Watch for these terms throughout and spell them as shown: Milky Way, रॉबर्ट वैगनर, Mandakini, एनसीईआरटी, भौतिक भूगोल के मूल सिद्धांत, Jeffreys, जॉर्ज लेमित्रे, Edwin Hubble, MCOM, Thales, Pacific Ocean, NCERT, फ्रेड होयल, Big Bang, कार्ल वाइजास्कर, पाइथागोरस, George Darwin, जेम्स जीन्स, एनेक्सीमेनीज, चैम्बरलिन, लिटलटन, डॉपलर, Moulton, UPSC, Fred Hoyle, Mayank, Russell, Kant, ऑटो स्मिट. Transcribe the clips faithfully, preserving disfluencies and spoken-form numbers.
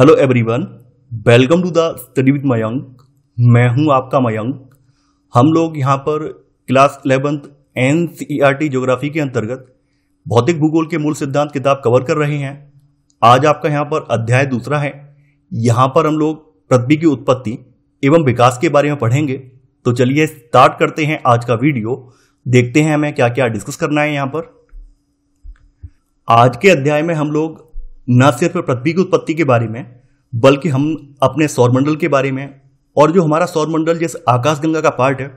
Hello everyone, welcome to the study with Mayank. मैं हूं आपका मयंक। हम लोग यहां पर class eleventh N C E R T geography के अंतर्गत भौतिक भूगोल के मूल सिद्धांत किताब कवर कर रहे हैं। आज आपका यहां पर अध्याय दूसरा है। यहां पर हम लोग पृथ्वी की उत्पत्ति एवं विकास के बारे में पढ़ेंगे। तो चलिए स्टार्ट करते हैं आज का वीडियो। देखते हैं हमें क्या क्या डिस्कस करना है यहाँ पर। आज के अध्याय में हम लोग न सिर्फ पृथ्वी की उत्पत्ति के बारे में, बल्कि हम अपने सौरमंडल के बारे में और जो हमारा सौरमंडल जैसे आकाशगंगा का पार्ट है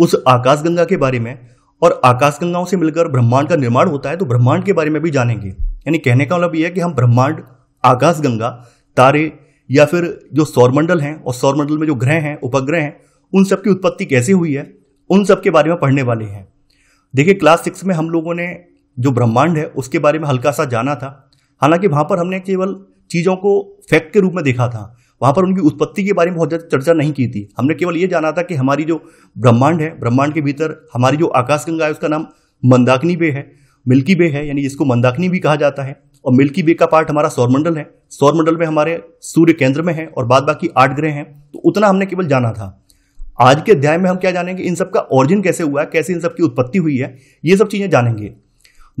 उस आकाशगंगा के बारे में, और आकाशगंगाओं से मिलकर ब्रह्मांड का निर्माण होता है तो ब्रह्मांड के बारे में भी जानेंगे। यानी कहने का मतलब यह है कि हम ब्रह्मांड, आकाशगंगा, तारे या फिर जो सौरमंडल हैं और सौरमंडल में जो ग्रह हैं, उपग्रह हैं, उन सबकी उत्पत्ति कैसे हुई है, उन सब के बारे में पढ़ने वाले हैं। देखिए, क्लास सिक्स में हम लोगों ने जो ब्रह्मांड है उसके बारे में हल्का सा जाना था। हालांकि वहाँ पर हमने केवल चीज़ों को फैक्ट के रूप में देखा था, वहाँ पर उनकी उत्पत्ति के बारे में बहुत ज़्यादा चर्चा नहीं की थी। हमने केवल ये जाना था कि हमारी जो ब्रह्मांड है, ब्रह्मांड के भीतर हमारी जो आकाशगंगा है उसका नाम मंदाकिनी वे है, मिल्की वे है, यानी जिसको मंदाकिनी भी कहा जाता है। और मिल्की वे का पार्ट हमारा सौरमंडल है। सौरमंडल में हमारे सूर्य केंद्र में है और बाद बाकी आठ ग्रह हैं। तो उतना हमने केवल जाना था। आज के अध्याय में हम क्या जानेंगे, इन सब का ओरिजिन कैसे हुआ है, कैसे इन सब की उत्पत्ति हुई है, ये सब चीज़ें जानेंगे।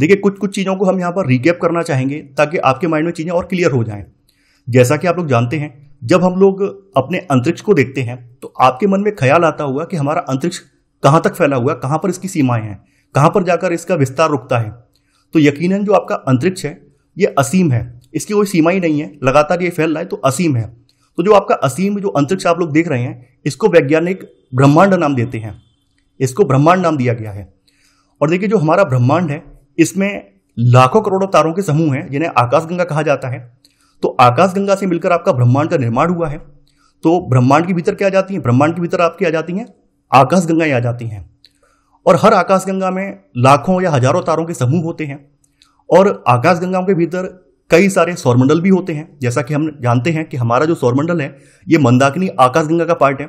देखिए, कुछ कुछ चीज़ों को हम यहाँ पर रिकैप करना चाहेंगे ताकि आपके माइंड में चीज़ें और क्लियर हो जाएं। जैसा कि आप लोग जानते हैं, जब हम लोग अपने अंतरिक्ष को देखते हैं तो आपके मन में ख्याल आता होगा कि हमारा अंतरिक्ष कहाँ तक फैला हुआ है, कहाँ पर इसकी सीमाएं हैं, कहाँ पर जाकर इसका विस्तार रुकता है। तो यकीनन जो आपका अंतरिक्ष है ये असीम है, इसकी कोई सीमा ही नहीं है, लगातार ये फैल रहा है तो असीम है। तो जो आपका असीम जो अंतरिक्ष आप लोग देख रहे हैं इसको वैज्ञानिक ब्रह्मांड नाम देते हैं, इसको ब्रह्मांड नाम दिया गया है। और देखिए, जो हमारा ब्रह्मांड है इसमें लाखों करोड़ों तारों के समूह हैं जिन्हें आकाशगंगा कहा जाता है। तो आकाशगंगा से मिलकर आपका ब्रह्मांड का निर्माण हुआ है। तो ब्रह्मांड के भीतर क्या आ जाती हैं, ब्रह्मांड के भीतर आपकी आ जाती हैं आकाशगंगाएं आ जाती हैं। और हर आकाशगंगा में लाखों या हजारों तारों के समूह होते हैं और आकाशगंगाओं के भीतर कई सारे सौरमंडल भी होते हैं। जैसा कि हम जानते हैं कि हमारा जो सौरमंडल है ये मंदाकिनी आकाशगंगा का पार्ट है।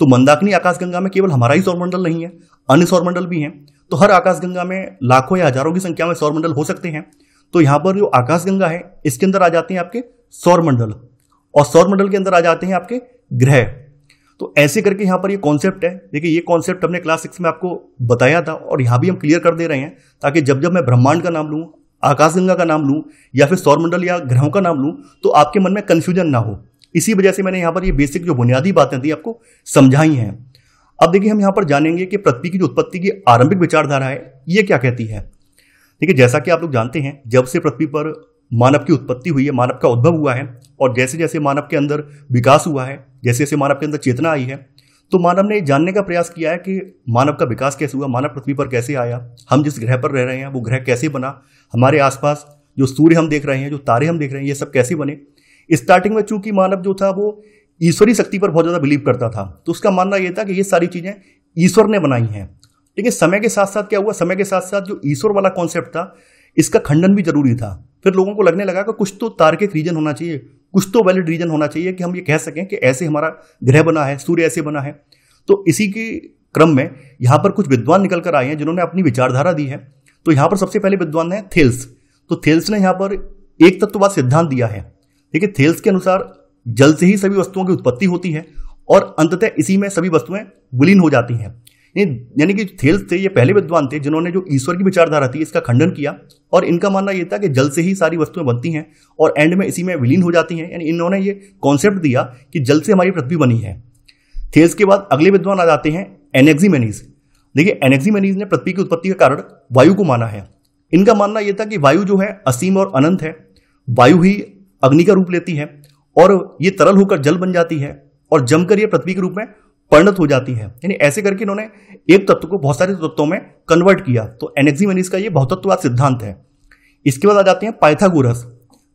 तो मंदाकिनी आकाशगंगा में केवल हमारा ही सौरमंडल नहीं है, अन्य सौरमंडल भी हैं। तो हर आकाशगंगा में लाखों या हजारों की संख्या में सौरमंडल हो सकते हैं। तो यहाँ पर जो आकाशगंगा है इसके अंदर आ जाते हैं आपके सौरमंडल, और सौरमंडल के अंदर आ जाते हैं आपके ग्रह। तो ऐसे करके यहाँ पर ये कॉन्सेप्ट है। देखिए, ये कॉन्सेप्ट हमने क्लास सिक्स में आपको बताया था और यहाँ भी हम क्लियर कर दे रहे हैं ताकि जब जब मैं ब्रह्मांड का नाम लूँ, आकाशगंगा का नाम लूँ या फिर सौरमंडल या ग्रहों का नाम लूँ तो आपके मन में कन्फ्यूजन ना हो। इसी वजह से मैंने यहाँ पर ये बेसिक जो बुनियादी बातें थी आपको समझाई हैं। अब देखिए, हम यहाँ पर जानेंगे कि पृथ्वी की जो उत्पत्ति की आरंभिक विचारधारा है ये क्या कहती है। ठीक है, जैसा कि आप लोग जानते हैं जब से पृथ्वी पर मानव की उत्पत्ति हुई है, मानव का उद्भव हुआ है, और जैसे जैसे मानव के अंदर विकास हुआ है, जैसे जैसे मानव के अंदर चेतना आई है, तो मानव ने जानने का प्रयास किया है कि मानव का विकास कैसे हुआ, मानव पृथ्वी पर कैसे आया, हम जिस ग्रह पर रह रहे हैं वो ग्रह कैसे बना, हमारे आसपास जो सूर्य हम देख रहे हैं, जो तारे हम देख रहे हैं, ये सब कैसे बने। स्टार्टिंग में चूंकि मानव जो था वो ईश्वरी शक्ति पर बहुत ज़्यादा बिलीव करता था, तो उसका मानना यह था कि ये सारी चीज़ें ईश्वर ने बनाई हैं। लेकिन समय के साथ साथ क्या हुआ, समय के साथ साथ जो ईश्वर वाला कॉन्सेप्ट था इसका खंडन भी जरूरी था। फिर लोगों को लगने लगा कि कुछ तो तार्किक रीजन होना चाहिए, कुछ तो वैलिड रीजन होना चाहिए कि हम ये कह सकें कि ऐसे हमारा ग्रह बना है, सूर्य ऐसे बना है। तो इसी के क्रम में यहाँ पर कुछ विद्वान निकल कर आए हैं जिन्होंने अपनी विचारधारा दी है। तो यहाँ पर सबसे पहले विद्वान है थेल्स। तो थेल्स ने यहाँ पर एक तत्ववाद सिद्धांत दिया है। देखिए, थेल्स के अनुसार जल से ही सभी वस्तुओं की उत्पत्ति होती है और अंततः इसी में सभी वस्तुएं विलीन हो जाती हैं। यानी कि थेल्स थे, ये पहले विद्वान थे जिन्होंने जो ईश्वर की विचारधारा थी इसका खंडन किया, और इनका मानना यह था कि जल से ही सारी वस्तुएं बनती हैं और एंड में इसी में विलीन हो जाती हैं। यानी इन्होंने ये कॉन्सेप्ट दिया कि जल से हमारी पृथ्वी बनी है। थेल्स के बाद अगले विद्वान आ जाते हैं एनेक्सीमेनीज। देखिए, एनेक्सीमेनीज ने पृथ्वी की उत्पत्ति का कारण वायु को माना है। इनका मानना यह था कि वायु जो है असीम और अनंत है, वायु ही अग्नि का रूप लेती है और ये तरल होकर जल बन जाती है और जमकर ये पृथ्वी के रूप में परिणत हो जाती है। यानी ऐसे करके इन्होंने एक तत्व को बहुत सारे तत्वों में कन्वर्ट किया। तो एनेक्सीमेनीज का ये बहुतत्ववाद सिद्धांत है। इसके बाद आ जाते हैं पाइथागोरस।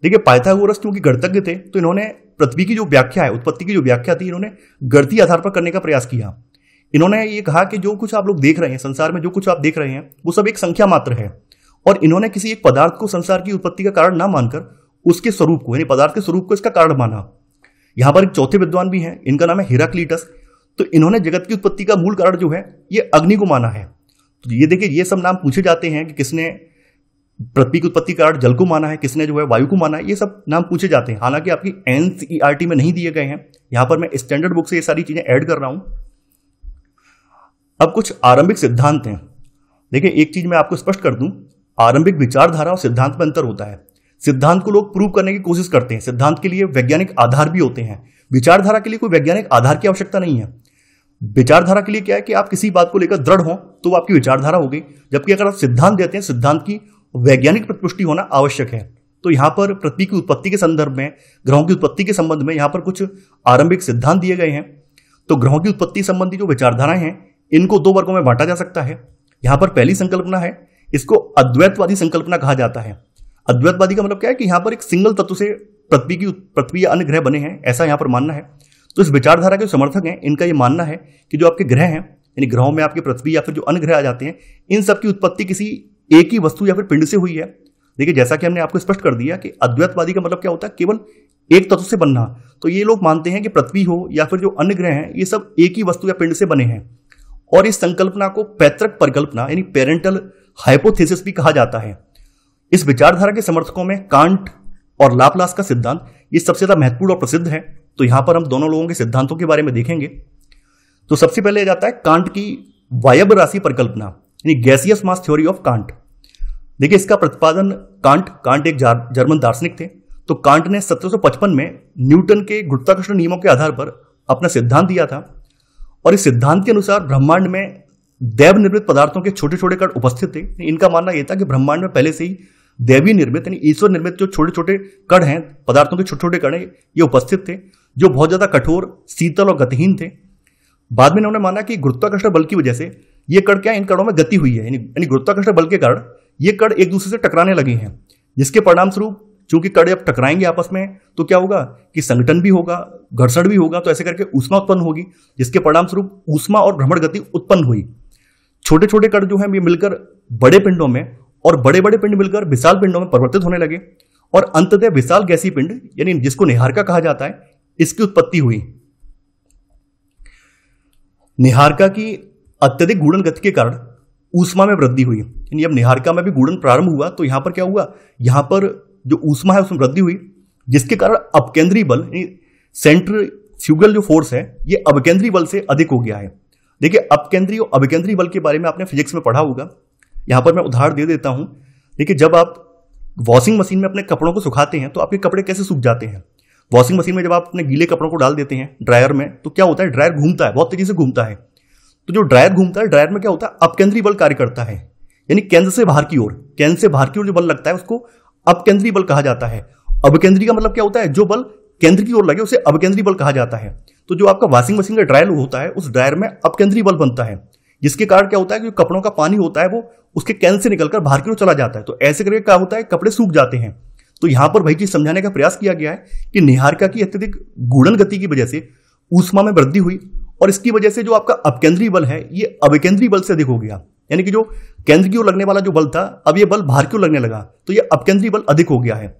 देखिए, पाइथागोरस क्योंकि गणितज्ञ थे तो इन्होंने पृथ्वी की जो व्याख्या है, उत्पत्ति की जो व्याख्या थी, इन्होंने गणितीय आधार पर करने का प्रयास किया। इन्होंने ये कहा कि जो कुछ आप लोग देख रहे हैं संसार में, जो कुछ आप देख रहे हैं वो सब एक संख्या मात्र है, और इन्होंने किसी एक पदार्थ को संसार की उत्पत्ति का कारण ना मानकर उसके स्वरूप को, यानी पदार्थ के स्वरूप को इसका कारण माना। यहाँ पर एक चौथे विद्वान भी हैं, इनका नाम है हेराक्लिटस। तो इन्होंने जगत की उत्पत्ति का मूल कारण जो है ये अग्नि को माना है। तो ये देखिए, ये सब नाम पूछे जाते हैं कि किसने पृथ्वी की उत्पत्ति कारण जल को माना है, किसने जो है वायु को माना है, ये सब नाम पूछे जाते हैं। हालांकि आपकी एनसीईआरटी में नहीं दिए गए हैं, यहाँ पर मैं स्टैंडर्ड बुक से ये सारी चीजें ऐड कर रहा हूँ। अब कुछ आरंभिक सिद्धांत हैं। देखिए, एक चीज मैं आपको स्पष्ट कर दूं, आरंभिक विचारधारा और सिद्धांत में अंतर होता है। सिद्धांत को लोग प्रूव करने की कोशिश करते हैं, सिद्धांत के लिए वैज्ञानिक आधार भी होते हैं, विचारधारा के लिए कोई वैज्ञानिक आधार की आवश्यकता नहीं है। विचारधारा के लिए क्या है कि आप किसी बात को लेकर दृढ़ हो तो वो आपकी विचारधारा हो गई, जबकि अगर आप सिद्धांत देते हैं, सिद्धांत की वैज्ञानिक प्रतिपुष्टि होना आवश्यक है। तो यहाँ पर पृथ्वी की उत्पत्ति के संदर्भ में, ग्रहों की उत्पत्ति के संबंध में यहाँ पर कुछ आरंभिक सिद्धांत दिए गए हैं। तो ग्रहों की उत्पत्ति संबंधी जो विचारधाराएं हैं, इनको दो वर्गों में बांटा जा सकता है। यहाँ पर पहली संकल्पना है, इसको अद्वैतवादी संकल्पना कहा जाता है। अद्वैतवादी का मतलब क्या है कि यहाँ पर एक सिंगल तत्व से पृथ्वी की पृथ्वी या अन्य ग्रह बने हैं, ऐसा यहाँ पर मानना है। तो इस विचारधारा के समर्थक हैं, इनका ये मानना है कि जो आपके ग्रह हैं, यानी ग्रहों में आपके पृथ्वी या फिर जो अन्य ग्रह आ जाते हैं, इन सब की उत्पत्ति किसी एक ही वस्तु या फिर पिंड से हुई है। देखिए, जैसा कि हमने आपको स्पष्ट कर दिया कि अद्वैतवादी का मतलब क्या होता है, केवल एक तत्व से बनना। तो ये लोग मानते हैं कि पृथ्वी हो या फिर जो अन्य ग्रह हैं, ये सब एक ही वस्तु या पिंड से बने हैं। और इस संकल्पना को पैतृक परिकल्पना यानी पेरेंटल हाइपोथेसिस भी कहा जाता है। इस विचारधारा के समर्थकों में कांट और लाप्लास का सिद्धांत ये सबसे ज्यादा महत्वपूर्ण और प्रसिद्ध है। तो यहां पर हम दोनों लोगों के सिद्धांतों के बारे में देखेंगे। तो सबसे पहले जाता है कांट की वायब राशि परिकल्पना यानी gaseous mass theory of Kant. देखिए, इसका प्रतिपादन कांट कांट एक जर्मन दार्शनिक थे। तो कांट ने सत्रह सौ पचपन में न्यूटन के गुरुत्वाकर्षण नियमों के आधार पर अपना सिद्धांत दिया था। और इस सिद्धांत के अनुसार ब्रह्मांड में दैव निर्मित पदार्थों के छोटे छोटे कण उपस्थित थे। इनका मानना यह था कि ब्रह्मांड में पहले से ही दैवी निर्मित यानी ईश्वर निर्मित जो छोटे छोटे कण हैं, पदार्थों के छोटे छोटे कण हैं, ये उपस्थित थे, जो बहुत ज्यादा कठोर, शीतल और गतिहीन थे। बाद में इन्होंने माना कि गुरुत्वाकर्षण बल की वजह से ये कण क्या है, इन कणों में गति हुई है, यानी गुरुत्वाकर्षण बल के कारण ये कण एक दूसरे से टकराने लगे हैं, जिसके परिणाम स्वरूप चूंकि कण अब टकराएंगे आपस में तो क्या होगा कि संघटन भी होगा, घर्षण भी होगा। तो ऐसे करके ऊष्मा उत्पन्न होगी, जिसके परिणाम स्वरूप ऊष्मा और भ्रमण गति उत्पन्न हुई। छोटे छोटे कण जो हैं ये मिलकर बड़े पिंडों में और बड़े बड़े पिंड मिलकर विशाल पिंडों में परिवर्तित होने लगे और अंततः विशाल गैसीय पिंड यानी जिसको निहारका कहा जाता है, इसकी उत्पत्ति हुई। निहारका की अत्यधिक गूढ़न गति के कारण ऊष्मा में वृद्धि हुई, यानी अब निहारका में भी गूढ़न प्रारंभ हुआ। तो यहां पर क्या हुआ, यहां पर जो ऊष्मा है उसमें वृद्धि हुई, जिसके कारण अपकेंद्री बल सेंट्रीफ्यूगल जो फोर्स है ये अपकेंद्री बल से अधिक हो गया है। देखिए, अपकेंद्री और अभिकेंद्री बल के बारे में आपने फिजिक्स में पढ़ा होगा, यहाँ पर मैं उदाहरण दे देता हूँ। देखिए, जब आप वॉशिंग मशीन में अपने कपड़ों को सुखाते हैं तो आपके कपड़े कैसे सूख जाते हैं। वॉशिंग मशीन में जब आप अपने गीले कपड़ों को डाल देते हैं ड्रायर में, तो क्या होता है, ड्रायर घूमता है, बहुत तेजी से घूमता है। तो जो ड्रायर घूमता है, ड्रायर में क्या होता है, अपकेंद्री बल कार्य करता है, यानी केंद्र से बाहर की ओर, केंद्र से बाहर की ओर जो बल लगता है उसको अपकेंद्री बल कहा जाता है। अपकेंद्री का मतलब क्या होता है, जो बल केंद्र की ओर लगे उसे अपकेंद्री बल कहा जाता है। तो जो आपका वॉशिंग मशीन का ड्रायर होता है, उस ड्रायर में अपकेंद्री बल बनता है, जिसके कारण क्या होता है कि जो कपड़ों का पानी होता है वो उसके कैन से निकलकर बाहर की ओर चला जाता है। तो ऐसे करके क्या होता है, कपड़े सूख जाते हैं। तो यहाँ पर वही चीज समझाने का प्रयास किया गया है कि निहारका की अत्यधिक गूढ़न गति की वजह से ऊष्मा में वृद्धि हुई और इसकी वजह से जो आपका अपकेंद्री बल है ये अपकेंद्री बल से अधिक हो गया, यानी कि जो केंद्र की ओर लगने वाला जो बल था अब ये बल बाहर की ओर लगने लगा, तो ये अपकेंद्री बल अधिक हो गया है।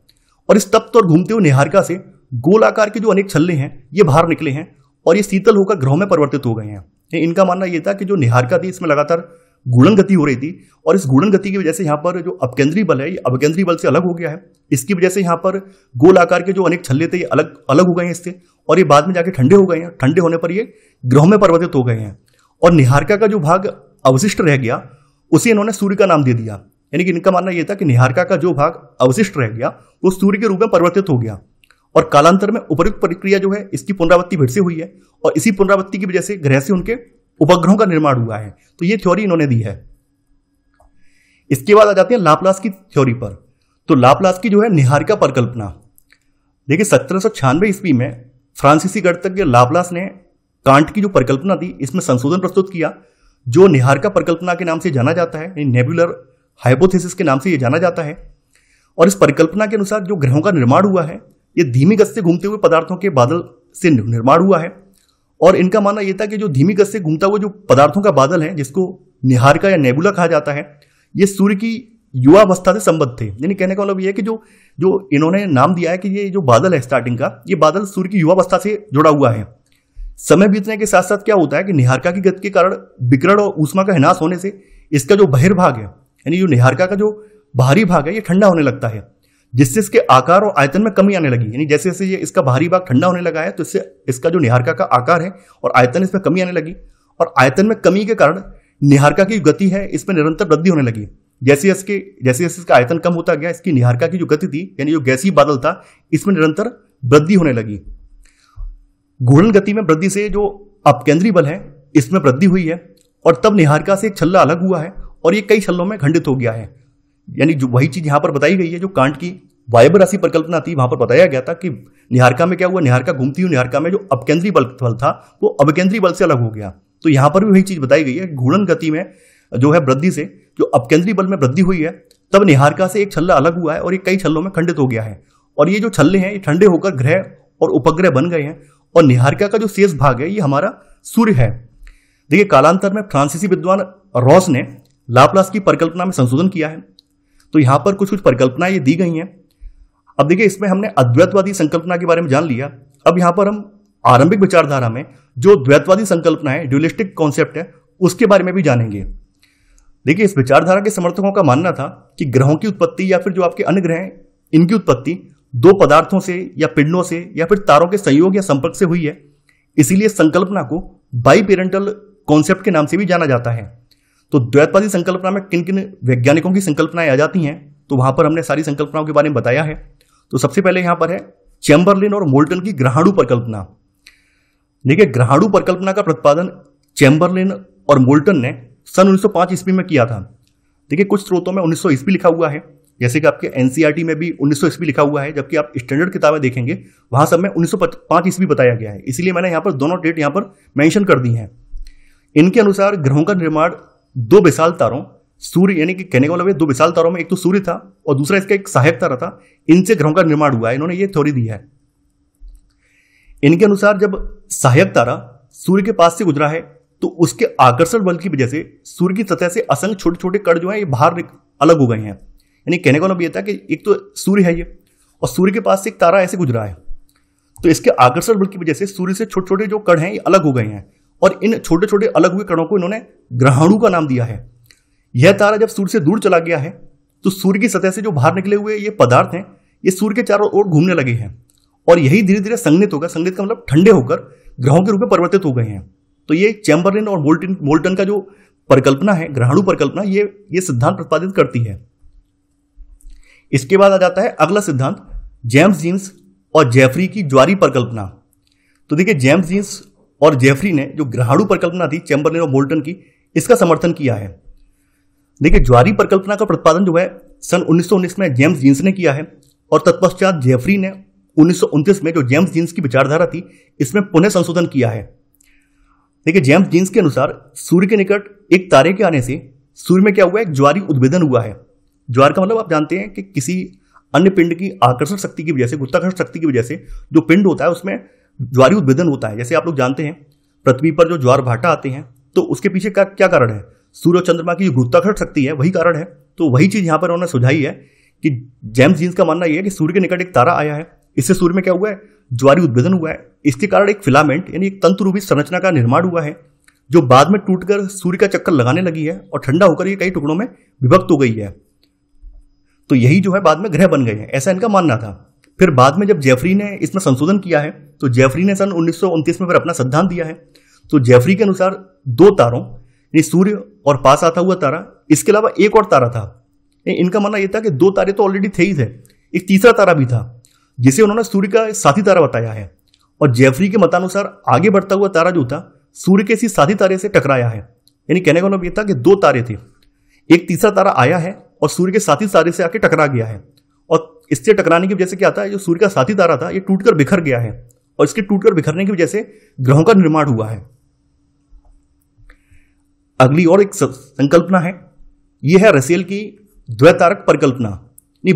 और इस तप्त और घूमते हुए निहारका से गोलाकार के जो अनेक छल्ले हैं ये बाहर निकले हैं और ये शीतल होकर ग्रहों में परिवर्तित हो गए हैं। इनका मानना यह था कि जो निहारका थी इसमें लगातार गुणन गति हो रही थी और इस गुणन गति की वजह से यहाँ पर जो अपकेंद्री बल है ये अपकेंद्री बल से अलग हो गया है। इसकी वजह से यहाँ पर गोल आकार के जो अनेक छल्ले थे ये अलग अलग हो गए हैं इससे, और ये बाद में जाके ठंडे हो गए हैं। ठंडे होने पर ये ग्रहों में परिवर्तित हो गए हैं और निहारका का जो भाग अवशिष्ट रह गया उसे इन्होंने सूर्य का नाम दे दिया, यानी कि इनका मानना यह था कि निहारका का जो भाग अवशिष्ट रह गया वो सूर्य के रूप में परिवर्तित हो गया। और कालांतर में उपर्युक्त प्रक्रिया जो है इसकी पुनरावृत्ति फिर से हुई है और इसी पुनरावृत्ति की वजह से ग्रह से उनके उपग्रहों का निर्माण हुआ है। तो ये थ्योरी इन्होंने दी है। इसके बाद आ जाते हैं लाप्लास की थ्योरी पर। तो लाप्लास की जो है निहारका परिकल्पना। देखिए, सत्रह सौ छियानवे ईस्वी में फ्रांसीसी गणितज्ञ लाप्लास ने कांट की जो परिकल्पना थी इसमें संशोधन प्रस्तुत किया, जो निहारका परिकल्पना के नाम से जाना जाता है, नेबुलर हाइपोथेसिस के नाम से ये जाना जाता है। और इस परिकल्पना के अनुसार जो ग्रहों का निर्माण हुआ है ये धीमी गति से घूमते हुए पदार्थों के बादल से निर्माण हुआ है। और इनका मानना यह था कि जो धीमी गति से घूमता हुआ जो पदार्थों का बादल है, जिसको निहारका या नेबुला कहा जाता है, ये सूर्य की युवावस्था से संबद्ध थे। यानी कहने का मतलब यह है कि जो जो इन्होंने नाम दिया है कि ये जो बादल है स्टार्टिंग का, ये बादल सूर्य की युवावस्था से जुड़ा हुआ है। समय बीतने के साथ साथ क्या होता है कि निहारका की गति के कारण विकिरण और ऊष्मा का ह्रास होने से इसका जो बहिर्भाग है, यानी जो निहारका का जो बाहरी भाग है ये ठंडा होने लगता है, जिससे इसके आकार और आयतन में कमी आने लगी। यानी जैसे जैसे ये इसका बाहरी भाग ठंडा होने लगा है तो इससे इसका जो निहारका का आकार है और आयतन इसमें कमी आने लगी, और आयतन में कमी के कारण निहारका की गति है इसमें निरंतर वृद्धि होने लगी। जैसे इसके जैसे जैसे इसका आयतन कम होता गया, इसकी निहारका की जो गति थी यानी जो गैसीय बादल था इसमें निरंतर वृद्धि होने लगी। घूर्णन गति में वृद्धि से जो अपकेंद्री बल है इसमें वृद्धि हुई है, और तब निहारका से एक छल्ला अलग हुआ है और ये कई छल्लों में खंडित हो गया है। यानी जो वही चीज यहाँ पर बताई गई है जो कांट की वायब राशि परिकल्पना थी, वहां पर बताया गया था कि निहारका में क्या हुआ, निहारका घूमती हुई निहारका में जो अपकेंद्री बल था वो अपकेंद्री बल से अलग हो गया। तो यहाँ पर भी वही चीज बताई गई है, घूर्णन गति में जो है वृद्धि से जो अपकेंद्री बल में वृद्धि हुई है, तब निहारका से एक छल्ला अलग हुआ है और ये कई छल्लों में खंडित हो गया है, और ये जो छल्ले हैं ये ठंडे होकर ग्रह और उपग्रह बन गए हैं, और निहारका का जो शेष भाग है ये हमारा सूर्य है। देखिए, कालांतर में फ्रांसीसी विद्वान रॉस ने लाप्लास की परिकल्पना में संशोधन किया है। तो यहाँ पर कुछ कुछ परिकल्पनाएं ये दी गई हैं। अब देखिए, इसमें हमने अद्वैतवादी संकल्पना के बारे में जान लिया। अब यहाँ पर हम आरंभिक विचारधारा में जो द्वैतवादी संकल्पना है, ड्यूलिस्टिक कॉन्सेप्ट है, उसके बारे में भी जानेंगे। देखिए, इस विचारधारा के समर्थकों का मानना था कि ग्रहों की उत्पत्ति या फिर जो आपके अन्य ग्रह हैं इनकी उत्पत्ति दो पदार्थों से या पिंडों से या फिर तारों के संयोग या संपर्क से हुई है। इसीलिए संकल्पना को बाईपेरेंटल कॉन्सेप्ट के नाम से भी जाना जाता है। तो द्वैतवादी संकल्पना में किन किन वैज्ञानिकों की संकल्पनाएं आ जाती हैं, तो वहां पर हमने सारी संकल्पनाओं के बारे में बताया है। तो सबसे पहले यहाँ पर है चैम्बरलिन और मोल्टन की ग्रहाणु परिकल्पना। देखिए, ग्रहाणु परिकल्पना का प्रतिपादन चैम्बरलिन और मोल्टन ने सन उन्नीस सौ पाँच ईस्वी में किया था। देखिए, कुछ स्रोतों में उन्नीस सौ ईस्वी लिखा हुआ है, जैसे कि आपके एनसीईआरटी में भी उन्नीस सौ ईस्वी लिखा हुआ है, जबकि आप स्टैंडर्ड किताबें देखेंगे वहां सब में उन्नीस सौ पाँच ईस्वी बताया गया है। इसीलिए मैंने यहाँ पर दोनों डेट यहाँ पर मेंशन कर दी हैं। इनके अनुसार ग्रहों का निर्माण दो विशाल तारों, सूर्य यानी कि कहने का मतलब दो विशाल तारों में एक तो सूर्य था और दूसरा इसका एक सहायक तारा था, इनसे ग्रहों का निर्माण हुआ है। इन्होंने ये थ्योरी दी है। इनके अनुसार जब सहायक तारा सूर्य के पास से गुजरा है तो उसके आकर्षण बल की वजह से सूर्य की सतह से असंख्य छोटे छोटे कण जो है ये बाहर अलग हो गए हैं। यानी कहने का मतलब ये था कि एक तो सूर्य है ये और सूर्य के पास से एक तारा ऐसे गुजरा है, तो इसके आकर्षण बल की वजह से सूर्य से छोटे छोटे जो कण हैं ये अलग हो गए हैं, और इन छोटे छोटे अलग हुए कणों को इन्होंने ग्रहाणु का नाम दिया है। यह तारा जब सूर्य से दूर चला गया है तो सूर्य की सतह से जो बाहर निकले हुए ये पदार्थ हैं ये सूर्य के चारों ओर घूमने लगे हैं, और यही धीरे धीरे संघनित होगा, संघनित का मतलब ठंडे होकर ग्रहों के रूप में परिवर्तित हो गए हैं। तो ये चैम्बरलिन और मोल्टन मोल्टन का जो परिकल्पना है, ग्रहाणु परिकल्पना, ये ये सिद्धांत प्रतिपादित करती है। इसके बाद आ जाता है अगला सिद्धांत, जेम्स जीन्स और जेफरी की ज्वारी परिकल्पना। तो देखिए, जेम्स जीन्स और जेफरी ने जो ग्रहाणु परिकल्पना थी चैम्बरलिन और मोल्टन की, इसका समर्थन किया है। देखिए, ज्वारी परिकल्पना का प्रतिपादन जो है सन उन्नीस सौ उन्नीस में जेम्स जीन्स ने किया है, और तत्पश्चात जेफरी ने उन्नीस सौ उनतीस में जो जेम्स जीन्स की विचारधारा थी इसमें पुनः संशोधन किया है। देखिए, जेम्स जीन्स के अनुसार सूर्य के निकट एक तारे के आने से सूर्य में क्या हुआ है, एक ज्वारी उद्भेदन हुआ है। ज्वार का मतलब आप जानते हैं कि किसी अन्य पिंड की आकर्षण शक्ति की वजह से, गुरुत्वाकर्षण शक्ति की वजह से जो पिंड होता है उसमें ज्वारी उद्भेदन होता है। जैसे आप लोग जानते हैं पृथ्वी पर जो ज्वार भाटा आते हैं तो उसके पीछे का क्या कारण है, सूर्य और चंद्रमा की जो गुरुत्वाकर्षण शक्ति है वही कारण है। तो वही चीज यहाँ पर उन्होंने सुझाई है कि जेम्स जीन्स का मानना यह है कि सूर्य के निकट एक तारा आया है, इससे सूर्य में क्या हुआ है, ज्वारी उद्भेदन हुआ है, इसके कारण एक फिलामेंट यानी एक तंतु रूपी संरचना का निर्माण हुआ है जो बाद में टूटकर सूर्य का चक्कर लगाने लगी है और ठंडा होकर ये कई टुकड़ों में विभक्त हो गई है। तो यही जो है बाद में ग्रह बन गए हैं, ऐसा इनका मानना था। फिर बाद में जब जेफरी ने इसमें संशोधन किया है तो जेफरी ने सन उन्नीस सौ उनतीस में फिर अपना सिद्धांत दिया है। तो जेफरी के अनुसार दो तारों यानी सूर्य और पास आता हुआ तारा, इसके अलावा एक और तारा था। इनका मानना यह था कि दो तारे तो ऑलरेडी थे ही थे, एक तीसरा तारा भी था जिसे उन्होंने सूर्य का साथी तारा बताया है, और जेफरी के मतानुसार आगे बढ़ता हुआ तारा जो था सूर्य के इसी साथी तारे से टकराया है। यानी कहने का मतलब यह था कि दो तारे थे, एक तीसरा तारा आया है और सूर्य के साथी तारे से आके टकरा गया है, और इससे टकराने की वजह से क्या था, जो सूर्य का साथी तारा था ये टूटकर बिखर गया है, और इसके टूटकर बिखरने की वजह से ग्रहों का निर्माण हुआ है। अगली और एक संकल्पना है, यह है रसेल की द्वैतारक परिकल्पना,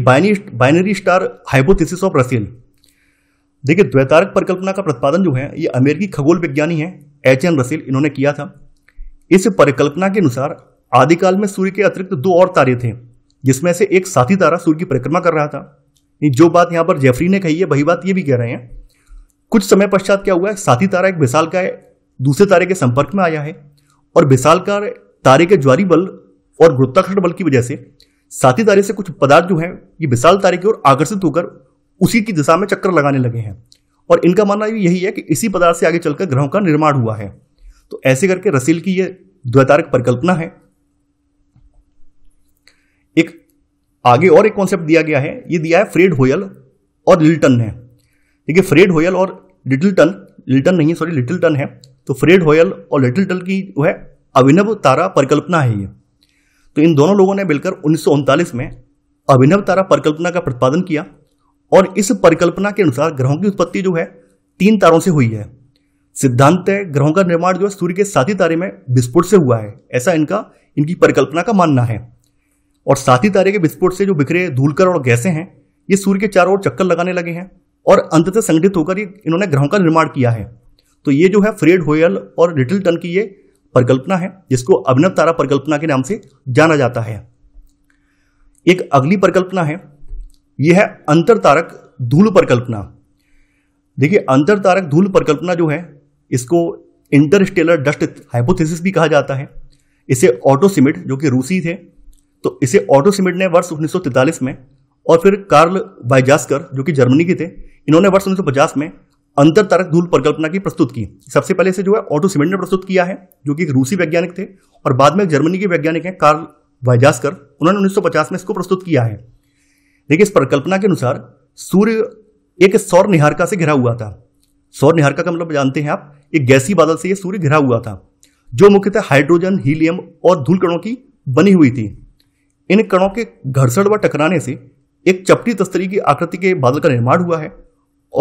binary star hypothesis of Russell. देखिए, द्वैतारक परिकल्पना का प्रतिपादन जो है ये अमेरिकी खगोल विज्ञानी है एच एन रसेल, इन्होंने किया था। इस परिकल्पना के अनुसार आदिकाल में सूर्य के अतिरिक्त दो और तारे थे जिसमें से एक साथी तारा सूर्य की परिक्रमा कर रहा था। जो बात यहाँ पर जेफरी ने कही है वही बात ये भी कह रहे हैं। कुछ समय पश्चात क्या हुआ है, साथी तारा एक विशालकाय दूसरे तारे के संपर्क में आया है, और विशालकाय तारे के ज्वारी बल और गुरुत्वाकर्षण बल की वजह से साथी तारे से कुछ पदार्थ जो हैं ये विशाल तारे की ओर आकर्षित होकर उसी की दिशा में चक्कर लगाने लगे हैं और इनका मानना भी यही है कि इसी पदार्थ से आगे चलकर ग्रहों का निर्माण हुआ है। तो ऐसे करके रसेल की यह द्वैतारक परिकल्पना है। एक आगे और एक कॉन्सेप्ट दिया गया है, ये दिया है फ्रेड होयल और लिटलटन ने। देखिए फ्रेड होयल और लिटलटन लिटलटन नहीं सॉरी लिटलटन है। तो फ्रेड होयल और लिटलटन की जो है अभिनव तारा परिकल्पना है ये। तो इन दोनों लोगों ने मिलकर उन्नीस सौ उनतालीस में अभिनव तारा परिकल्पना का प्रतिपादन किया और इस परिकल्पना के अनुसार ग्रहों की उत्पत्ति जो है तीन तारों से हुई है। सिद्धांत है ग्रहों का निर्माण जो है सूर्य के साथी तारे में विस्फोट से हुआ है, ऐसा इनका इनकी परिकल्पना का मानना है। और साथी तारे के विस्फोट से जो बिखरे धूलकण और गैसें हैं ये सूर्य के चारों ओर चक्कर लगाने लगे हैं और अंततः संगठित होकर ये इन्होंने ग्रहों का निर्माण किया है। तो ये जो है फ्रेड होयल और लिटलटन की ये परिकल्पना है जिसको अभिनव तारा परिकल्पना के नाम से जाना जाता है। एक अगली परिकल्पना है, यह है अंतरतारक धूल परिकल्पना। देखिए अंतरतारक धूल परिकल्पना जो है इसको इंटरस्टेलर डस्ट हाइपोथेसिस भी कहा जाता है। इसे ऑटो स्मिट जो कि रूसी थे, तो इसे ऑटो स्मिट ने वर्ष उन्नीस सौ तैंतालीस में और फिर कार्ल वाइजास्कर जो कि जर्मनी के थे, इन्होंने वर्ष उन्नीस सौ पचास में अंतरतारक धूल परिकल्पना की प्रस्तुत की। सबसे पहले इसे जो है ऑटो स्मिट ने प्रस्तुत किया है जो कि एक रूसी वैज्ञानिक थे और बाद में जर्मनी के वैज्ञानिक हैं कार्ल वाइजास्कर, उन्होंने उन्नीस सौ पचास में इसको प्रस्तुत किया है। देखिए इस परिकल्पना के अनुसार सूर्य एक सौर निहारिका से घिरा हुआ था। सौर निहारिका का मतलब जानते हैं आप, एक गैसी बादल से ये सूर्य घिरा हुआ था जो मुख्यतः हाइड्रोजन, हीलियम और धूल कणों की बनी हुई थी। इन कणों के घर्षण व टकराने से एक चपटी तस्तरी की आकृति के बादल का निर्माण हुआ है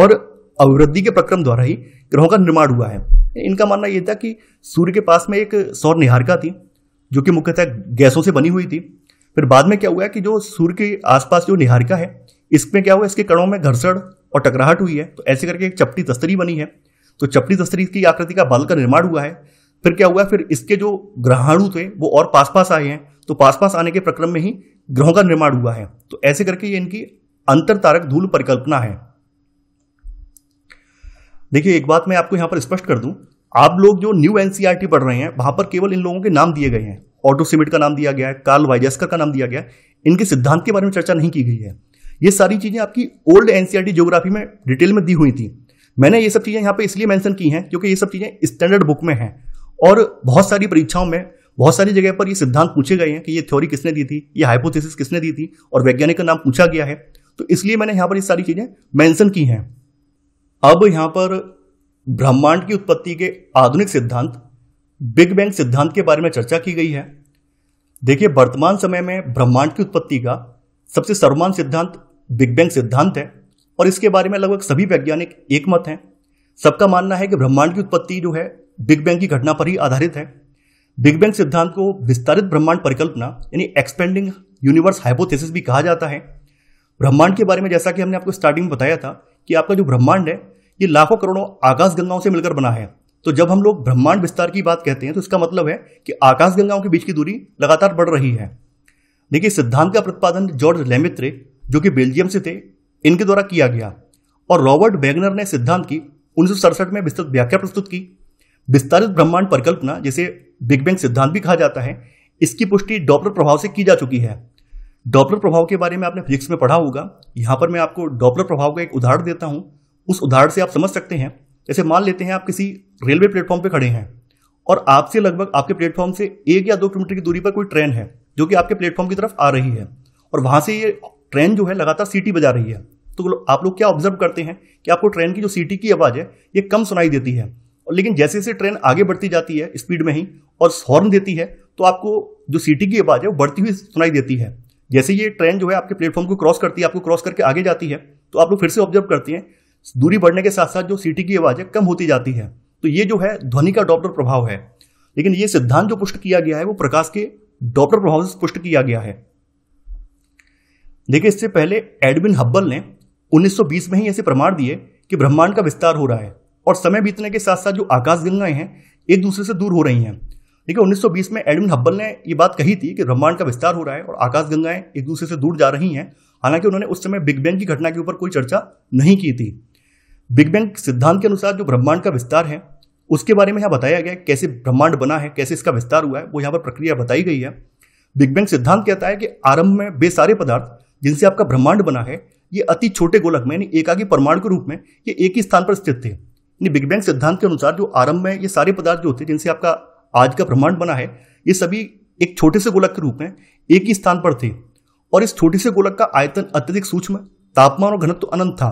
और अभिवृद्धि के प्रक्रम द्वारा ही ग्रहों का निर्माण हुआ है। इनका मानना यह था कि सूर्य के पास में एक सौर निहारिका थी जो कि मुख्यतः गैसों से बनी हुई थी। फिर बाद में क्या हुआ है कि जो सूर्य के आसपास जो निहारिका है इसमें क्या हुआ, इसके कणों में घर्षण और टकराहट हुई है तो ऐसे करके एक चपटी तस्तरी बनी है। तो चपटी तस्तरी की आकृति का बादल का निर्माण हुआ है। फिर क्या हुआ, फिर इसके जो ग्रहाणु थे वो और पास पास आए हैं तो पास पास आने के प्रक्रम में ही ग्रहों का निर्माण हुआ है। तो ऐसे करके ये इनकी अंतरतारक धूल परिकल्पना है। देखिए एक बात मैं आपको यहाँ पर स्पष्ट कर दूं, आप लोग जो न्यू एनसीईआरटी पढ़ रहे हैं वहां पर केवल इन लोगों के नाम दिए गए हैं। ऑटो स्मिट का नाम दिया गया है, कार्ल वाइजास्कर का नाम दिया गया है, इनके सिद्धांत के बारे में चर्चा नहीं की गई है। ये सारी चीजें आपकी ओल्ड एनसीईआरटी ज्योग्राफी में डिटेल में दी हुई थी। मैंने ये सब चीजें यहाँ पे इसलिए मेंशन की हैं क्योंकि ये सब चीजें स्टैंडर्ड बुक में हैं और बहुत सारी परीक्षाओं में बहुत सारी जगह पर ये सिद्धांत पूछे गए हैं कि ये थ्योरी किसने दी थी, ये हाइपोथेसिस किसने दी थी और वैज्ञानिक का नाम पूछा गया है। तो इसलिए मैंने यहाँ पर ये सारी चीजें मेंशन की हैं। अब यहाँ पर ब्रह्मांड की उत्पत्ति के आधुनिक सिद्धांत बिग बैंग सिद्धांत के बारे में चर्चा की गई है। देखिए वर्तमान समय में ब्रह्मांड की उत्पत्ति का सबसे सर्वमान्य सिद्धांत बिग बैंग सिद्धांत है और इसके बारे में लगभग सभी वैज्ञानिक एकमत हैं। सबका मानना है कि ब्रह्मांड की उत्पत्ति जो है बिग बैंग की घटना पर ही आधारित है। बिग बैंग सिद्धांत को विस्तारित ब्रह्मांड परिकल्पना यानी एक्सपेंडिंग यूनिवर्स हाइपोथेसिस भी कहा जाता है। ब्रह्मांड के बारे में जैसा कि हमने आपको स्टार्टिंग में बताया था कि आपका जो ब्रह्मांड है ये लाखों करोड़ों आकाशगंगाओं से मिलकर बना है। तो जब हम लोग ब्रह्मांड विस्तार की बात कहते हैं तो इसका मतलब है कि आकाशगंगाओं के बीच की दूरी लगातार बढ़ रही है। देखिए सिद्धांत का प्रतिपादन जॉर्ज लेमित्रे जो कि बेल्जियम से थे इनके द्वारा किया गया और रॉबर्ट वैगनर ने सिद्धांत की उन्नीस सौ सड़सठ में विस्तृत व्याख्या प्रस्तुत की। विस्तारित ब्रह्मांड परिकल्पना जिसे बिग बैंग सिद्धांत भी कहा जाता है, इसकी पुष्टि डॉपलर प्रभाव से की जा चुकी है। डॉपलर प्रभाव के बारे में आपने फिजिक्स में पढ़ा होगा। यहाँ पर मैं आपको डॉपलर प्रभाव का एक उदाहरण देता हूँ, उस उदाहरण से आप समझ सकते हैं। जैसे मान लेते हैं आप किसी रेलवे प्लेटफॉर्म पर खड़े हैं और आपसे लगभग आपके प्लेटफॉर्म से एक या दो किलोमीटर की दूरी पर कोई ट्रेन है जो कि आपके प्लेटफॉर्म की तरफ आ रही है और वहां से ये ट्रेन जो है लगातार सीटी बजा रही है। तो आप लोग क्या ऑब्जर्व करते हैं कि आपको ट्रेन की जो सीटी की आवाज़ है ये कम सुनाई देती है और लेकिन जैसे जैसे ट्रेन आगे बढ़ती जाती है स्पीड में ही और हॉर्न देती है तो आपको जो सीटी की आवाज़ है वो बढ़ती हुई सुनाई देती है। जैसे ये ट्रेन जो है आपके प्लेटफॉर्म को क्रॉस करती है, आपको क्रॉस करके आगे जाती है तो आप लोग फिर से ऑब्जर्व करते हैं दूरी बढ़ने के साथ साथ जो सीटी की आवाज़ है कम होती जाती है। तो ये जो है ध्वनि का डॉपलर प्रभाव है। लेकिन ये सिद्धांत जो पुष्ट किया गया है वो प्रकाश के डॉपलर प्रभाव से पुष्ट किया गया है। देखिए इससे पहले एडविन हब्बल ने उन्नीस सौ बीस में ही ऐसे प्रमाण दिए कि ब्रह्मांड का विस्तार हो रहा है और समय बीतने के साथ साथ जो आकाशगंगाएं हैं एक दूसरे से दूर हो रही हैं। देखिए उन्नीस सौ बीस में एडविन हब्बल ने ये बात कही थी कि ब्रह्मांड का विस्तार हो रहा है और आकाशगंगाएं एक दूसरे से दूर जा रही हैं। हालांकि उन्होंने उस समय बिग बैंग की घटना के ऊपर कोई चर्चा नहीं की थी। बिग बैंग सिद्धांत के अनुसार जो ब्रह्मांड का विस्तार है उसके बारे में यहाँ बताया गया है कैसे ब्रह्मांड बना है, कैसे इसका विस्तार हुआ है, वो यहाँ पर प्रक्रिया बताई गई है। बिग बैंग सिद्धांत कहता है कि आरंभ में बेसारे पदार्थ जिनसे आपका ब्रह्मांड बना है ये अति छोटे गोलक में यानी एकाकी परमाणु के रूप में ये एक ही स्थान पर स्थित थे। यानी बिग बैंग सिद्धांत के अनुसार जो आरंभ में ये सारे पदार्थ जो होते हैं जिनसे आपका आज का ब्रह्मांड बना है ये सभी एक छोटे से गोलक के रूप में एक ही स्थान पर थे और इस छोटे से गोलक का आयतन अत्यधिक सूक्ष्म, तापमान और घनत्व अनंत था।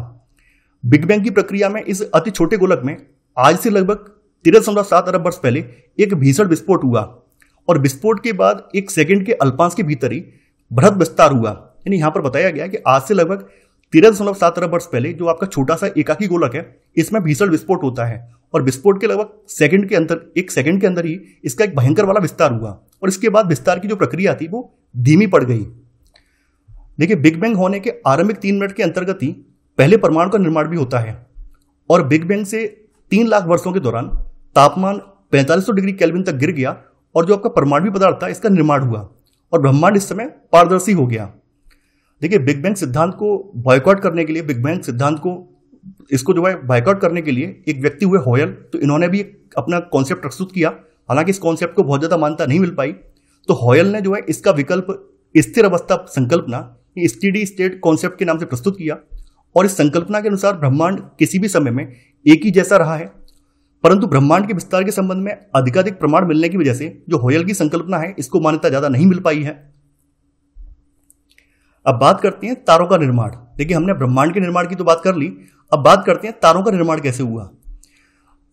बिग बैंग की प्रक्रिया में इस अति छोटे गोलक में आज से लगभग तेरह दशमलव सात अरब वर्ष पहले एक भीषण विस्फोट हुआ और विस्फोट के बाद एक सेकंड के अल्पांश के भीतर ही बृहद विस्तार हुआ। यानी यहाँ पर बताया गया कि आज से लगभग तेरह दशमलव सात अरब वर्ष पहले जो आपका छोटा सा एकाकी गोलक है इसमें भीषण विस्फोट होता है और विस्फोट के लगभग सेकंड के अंदर एक सेकंड के अंदर ही इसका एक भयंकर वाला विस्तार हुआ और इसके बाद विस्तार की जो प्रक्रिया थी वो धीमी पड़ गई। देखिए, बिग बैंग होने के आरंभिक तीन मिनट के अंतर्गत ही पहले परमाणु का निर्माण भी होता है और बिग बैंग से तीन लाख वर्षों के दौरान तापमान पैंतालीस सौ डिग्री केल्विन तक गिर गया और जो आपका परमाणु पदार्थ था इसका निर्माण हुआ और ब्रह्मांड इस समय पारदर्शी हो गया। देखिए, बिग बैंग सिद्धांत को बॉयकॉट करने के लिए बिग बैंग सिद्धांत को इसको जो है बॉयकॉट करने के लिए एक व्यक्ति हुए हॉयल, तो इन्होंने भी अपना कॉन्सेप्ट प्रस्तुत किया। हालांकि इस कॉन्सेप्ट को बहुत ज़्यादा मान्यता नहीं मिल पाई, तो हॉयल ने जो है इसका विकल्प स्थिर अवस्था संकल्पना स्टेडी स्टेट कॉन्सेप्ट के नाम से प्रस्तुत किया और इस संकल्पना के अनुसार ब्रह्मांड किसी भी समय में एक ही जैसा रहा है। परंतु ब्रह्मांड के विस्तार के संबंध में अधिकाधिक प्रमाण मिलने की वजह से जो हॉयल की संकल्पना है इसको मान्यता ज्यादा नहीं मिल पाई है। अब बात करते हैं तारों का निर्माण। देखिए, हमने ब्रह्मांड के निर्माण की तो बात कर ली, अब बात करते हैं तारों का निर्माण कैसे हुआ।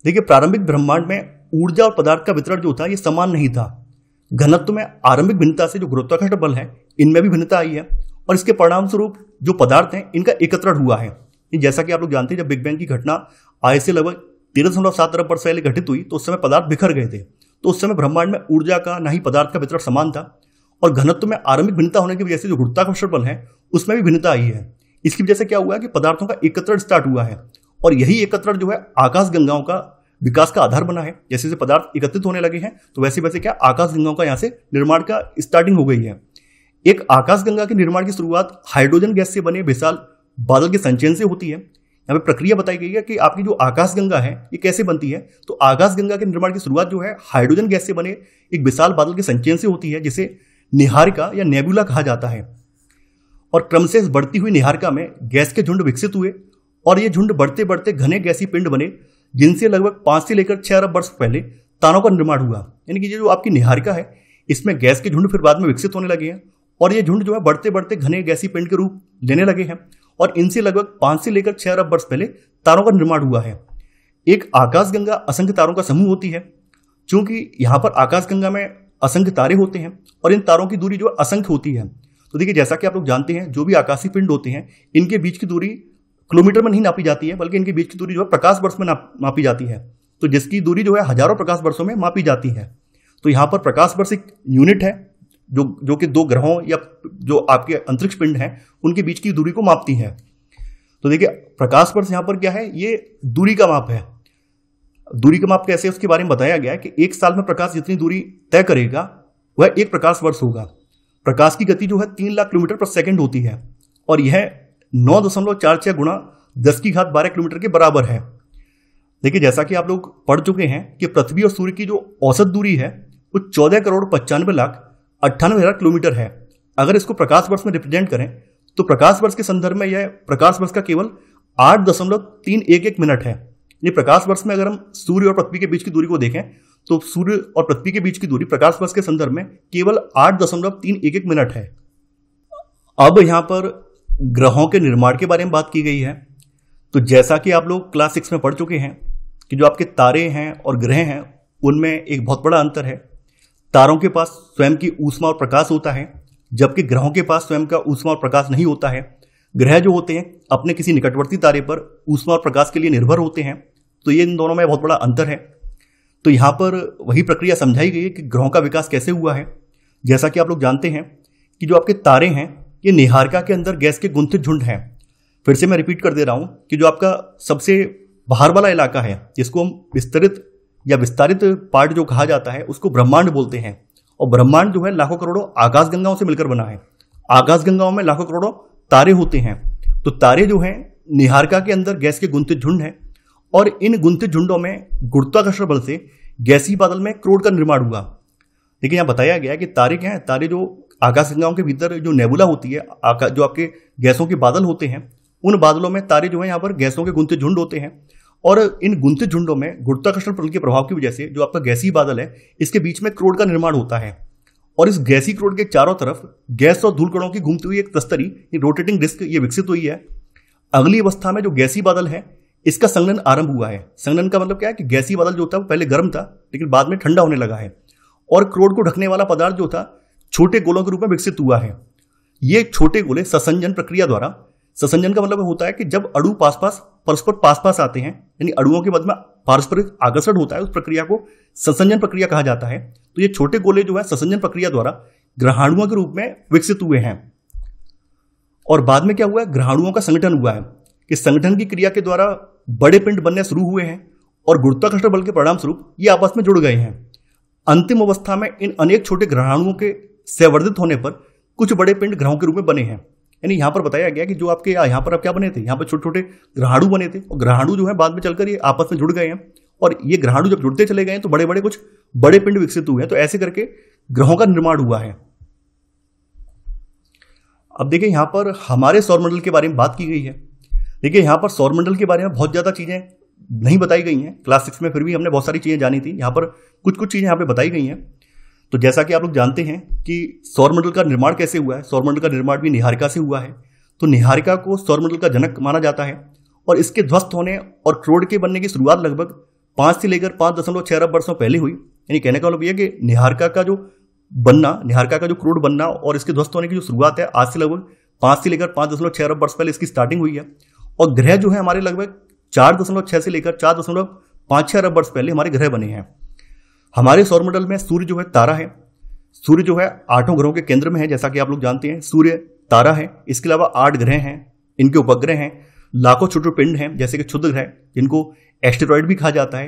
देखिए, प्रारंभिक ब्रह्मांड में ऊर्जा और पदार्थ का वितरण जो था ये समान नहीं था। घनत्व में आरंभिक भिन्नता से जो गुरुत्वाकर्षण बल है इनमें भी भिन्नता आई है और इसके परिणाम स्वरूप जो पदार्थ हैं इनका एकत्रण हुआ है। जैसा कि आप लोग जानते हैं, जब बिग बैंग की घटना आज से लगभग तेरह दशमलव सात अरब वर्ष पहले घटित हुई तो उस समय पदार्थ बिखर गए थे। तो उस समय ब्रह्मांड में ऊर्जा का ना ही पदार्थ का वितरण समान था और घनत्व में आरंभिक भिन्नता होने की वजह से जो गुरुत्वाकर्षण बल है उसमें भी भिन्नता आई है। इसकी वजह से क्या हुआ कि पदार्थों का एकत्रण स्टार्ट हुआ है और यही एकत्रण जो है आकाशगंगाओं का विकास का आधार बना है। जैसे जैसे पदार्थ एकत्रित होने लगे हैं तो वैसे वैसे क्या आकाशगंगाओं का यहाँ से निर्माण का स्टार्टिंग हो गई है। एक आकाशगंगा के निर्माण की शुरुआत हाइड्रोजन गैस से बने विशाल बादल के संचयन से होती है। यहाँ पे प्रक्रिया बताई गई है कि आपकी जो आकाशगंगा है ये कैसे बनती है। तो आकाशगंगा के निर्माण की शुरुआत जो है हाइड्रोजन गैस से बने एक विशाल बादल के संचयन से होती है जिसे निहारिका या नेबुला कहा जाता है और क्रमशः बढ़ती हुई निहारिका में गैस के झुंड विकसित हुए और ये झुंड बढ़ते बढ़ते घने गैसीय पिंड बने जिनसे लगभग पाँच से लेकर छः अरब वर्ष पहले तारों का निर्माण हुआ। यानी कि ये जो आपकी निहारिका है इसमें गैस के झुंड फिर बाद में विकसित होने लगे हैं और ये झुंड जो है बढ़ते बढ़ते घने गैसीय पिंड के रूप लेने लगे हैं और इनसे लगभग पाँच से लेकर छः अरब वर्ष पहले तारों का निर्माण हुआ है। एक आकाशगंगा असंख्य तारों का समूह होती है। चूंकि यहाँ पर आकाशगंगा में असंख्य तारे होते हैं और इन तारों की दूरी जो असंख्य होती है, तो देखिए जैसा कि आप लोग जानते हैं जो भी आकाशीय पिंड होते हैं इनके बीच की दूरी किलोमीटर में नहीं नापी जाती है बल्कि इनके बीच की दूरी जो है प्रकाश वर्ष में नापी जाती है। तो जिसकी दूरी जो है हजारों प्रकाश वर्षों में मापी जाती है। तो यहाँ पर प्रकाश वर्ष एक यूनिट है जो जो कि दो ग्रहों या जो आपके अंतरिक्ष पिंड हैं उनके बीच की दूरी को मापती है। तो देखिए प्रकाश वर्ष यहाँ पर क्या है, ये दूरी का माप है। दूरी का माप कैसे है उसके बारे में बताया गया है कि एक साल में प्रकाश जितनी दूरी तय करेगा वह एक प्रकाश वर्ष होगा। प्रकाश की गति जो है तीन लाख किलोमीटर पर सेकंड होती है और यह नौ दशमलव चार छः गुणा दस की घात बारह किलोमीटर के बराबर है। देखिए जैसा कि आप लोग पढ़ चुके हैं कि पृथ्वी और सूर्य की जो औसत दूरी है वो चौदह करोड़ पचानवे लाख अट्ठानवे हजार किलोमीटर है। अगर इसको प्रकाश वर्ष में रिप्रेजेंट करें तो प्रकाश वर्ष के संदर्भ में यह प्रकाश वर्ष का केवल आठ दशमलव तीन एक एक मिनट है। ये प्रकाश वर्ष में अगर हम सूर्य और पृथ्वी के बीच की दूरी को देखें तो सूर्य और पृथ्वी के बीच की दूरी प्रकाश वर्ष के संदर्भ में केवल आठ दशमलव तीन एक एक मिनट है। अब यहाँ पर ग्रहों के निर्माण के बारे में बात की गई है। तो जैसा कि आप लोग क्लास सिक्स में पढ़ चुके हैं कि जो आपके तारे हैं और ग्रह हैं उनमें एक बहुत बड़ा अंतर है। तारों के पास स्वयं की ऊष्मा और प्रकाश होता है जबकि ग्रहों के पास स्वयं का ऊष्मा और प्रकाश नहीं होता है। ग्रह जो होते हैं अपने किसी निकटवर्ती तारे पर ऊष्मा और प्रकाश के लिए निर्भर होते हैं। तो ये इन दोनों में बहुत बड़ा अंतर है। तो यहाँ पर वही प्रक्रिया समझाई गई है कि ग्रहों का विकास कैसे हुआ है। जैसा कि आप लोग जानते हैं कि जो आपके तारे हैं ये निहारिका के अंदर गैस के गुंथित झुंड हैं। फिर से मैं रिपीट कर दे रहा हूँ कि जो आपका सबसे बाहर वाला इलाका है जिसको हम विस्तृत या विस्तारित पार्ट जो कहा जाता है उसको ब्रह्मांड बोलते हैं और ब्रह्मांड जो है लाखों करोड़ों आकाशगंगाओं से मिलकर बना है। आकाशगंगाओं में लाखों करोड़ों तारे होते हैं। तो तारे जो हैं निहारिका के अंदर गैस के गुंथित झुंड हैं और इन गुंथित झुंडों में गुरुत्वाकर्षण बल से गैसीय बादल में क्रोड का निर्माण हुआ। देखिए यहाँ बताया गया है कि तारे क्या है, तारे जो आकाशगंगाओं के भीतर जो नेबुला होती है, आका, जो आपके गैसों के बादल होते हैं, उन बादलों में तारे जो है यहाँ पर गैसों के गुंते झुंड होते हैं, और इन गुंतित झुंडों में गुरुत्वाकर्षण बल के प्रभाव की वजह से जो आपका गैसीय बादल है इसके बीच में क्रोड का निर्माण होता है, और इस गैसीय क्रोड के चारों तरफ गैस और धूल कणों की घूमती हुई एक तस्तरी, ये रोटेटिंग डिस्क, ये विकसित हुई है। अगली अवस्था में जो गैसीय बादल है इसका संघनन आरंभ हुआ है। संघनन का मतलब क्या है कि गैसीय बादल जो था वो पहले गर्म था लेकिन बाद में ठंडा होने लगा है, और क्रोड को ढकने वाला पदार्थ जो था छोटे गोलों के रूप में विकसित हुआ है। ये छोटे गोले संसंजन प्रक्रिया द्वारा, संसंजन का मतलब होता है कि जब अणु पास पास परस्पर पास पास आते हैं, यानी अणुओं के मध्य में पारस्परिक आकर्षण होता है, उस प्रक्रिया को संसंजन प्रक्रिया कहा जाता है। तो ये छोटे गोले जो है संसंजन प्रक्रिया द्वारा ग्रहाणुओं के रूप में विकसित हुए हैं, और बाद में क्या हुआ है, ग्रहाणुओं का संगठन हुआ है कि संगठन की क्रिया के द्वारा बड़े पिंड बनने शुरू हुए हैं, और गुरुत्वाकर्षण बल के परिणाम स्वरूप ये आपस में जुड़ गए हैं। अंतिम अवस्था में इन अनेक छोटे ग्रहाणुओं के संवर्धित होने पर कुछ बड़े पिंड ग्रहों के रूप में बने हैं। यानी यहाँ पर बताया गया कि जो आपके यहाँ पर आप क्या बने थे, यहाँ पर छोटे छोटे ग्रहाणु बने थे, और ग्रहाणु जो है बाद में चलकर ये आपस में जुड़ गए हैं, और ये ग्रहाणु जब जुड़ते चले गए हैं तो बड़े बड़े कुछ बड़े पिंड विकसित हुए हैं। तो ऐसे करके ग्रहों का निर्माण हुआ है। अब देखिए यहाँ पर हमारे सौरमंडल के बारे में बात की गई है। देखिए यहाँ पर सौरमंडल के बारे में बहुत ज़्यादा चीज़ें नहीं बताई गई हैं, क्लास सिक्स में फिर भी हमने बहुत सारी चीज़ें जानी थी, यहाँ पर कुछ कुछ चीज़ें यहाँ पर बताई गई हैं। तो जैसा कि आप लोग जानते हैं कि सौरमंडल का निर्माण कैसे हुआ है, सौरमंडल का निर्माण भी निहारिका से हुआ है। तो निहारिका को सौरमंडल का जनक माना जाता है, और इसके ध्वस्त होने और क्रोड के बनने की शुरुआत लगभग पाँच से लेकर पाँच दशमलव छः अरब वर्षों पहले हुई। यानी कहने का मतलब यह कि निहारिका का जो बनना, निहारिका का जो क्रोड बनना और इसके ध्वस्त होने की जो शुरुआत है, आज से लगभग पाँच से लेकर पाँच दशमलव छः अरब वर्ष पहले इसकी स्टार्टिंग हुई है। और ग्रह जो है हमारे लगभग चार दशमलव छः से लेकर चार दशमलव पाँच छः अरब वर्ष पहले हमारे ग्रह बने हैं। हमारे सौरमंडल में सूर्य जो है तारा है, सूर्य जो है आठों ग्रहों के केंद्र में है, जैसा कि आप लोग जानते हैं सूर्य तारा है। इसके अलावा आठ ग्रह हैं, इनके उपग्रह हैं, लाखों छोटे पिंड हैं जैसे कि क्षुद्र ग्रह जिनको एस्टेरॉयड भी कहा जाता है,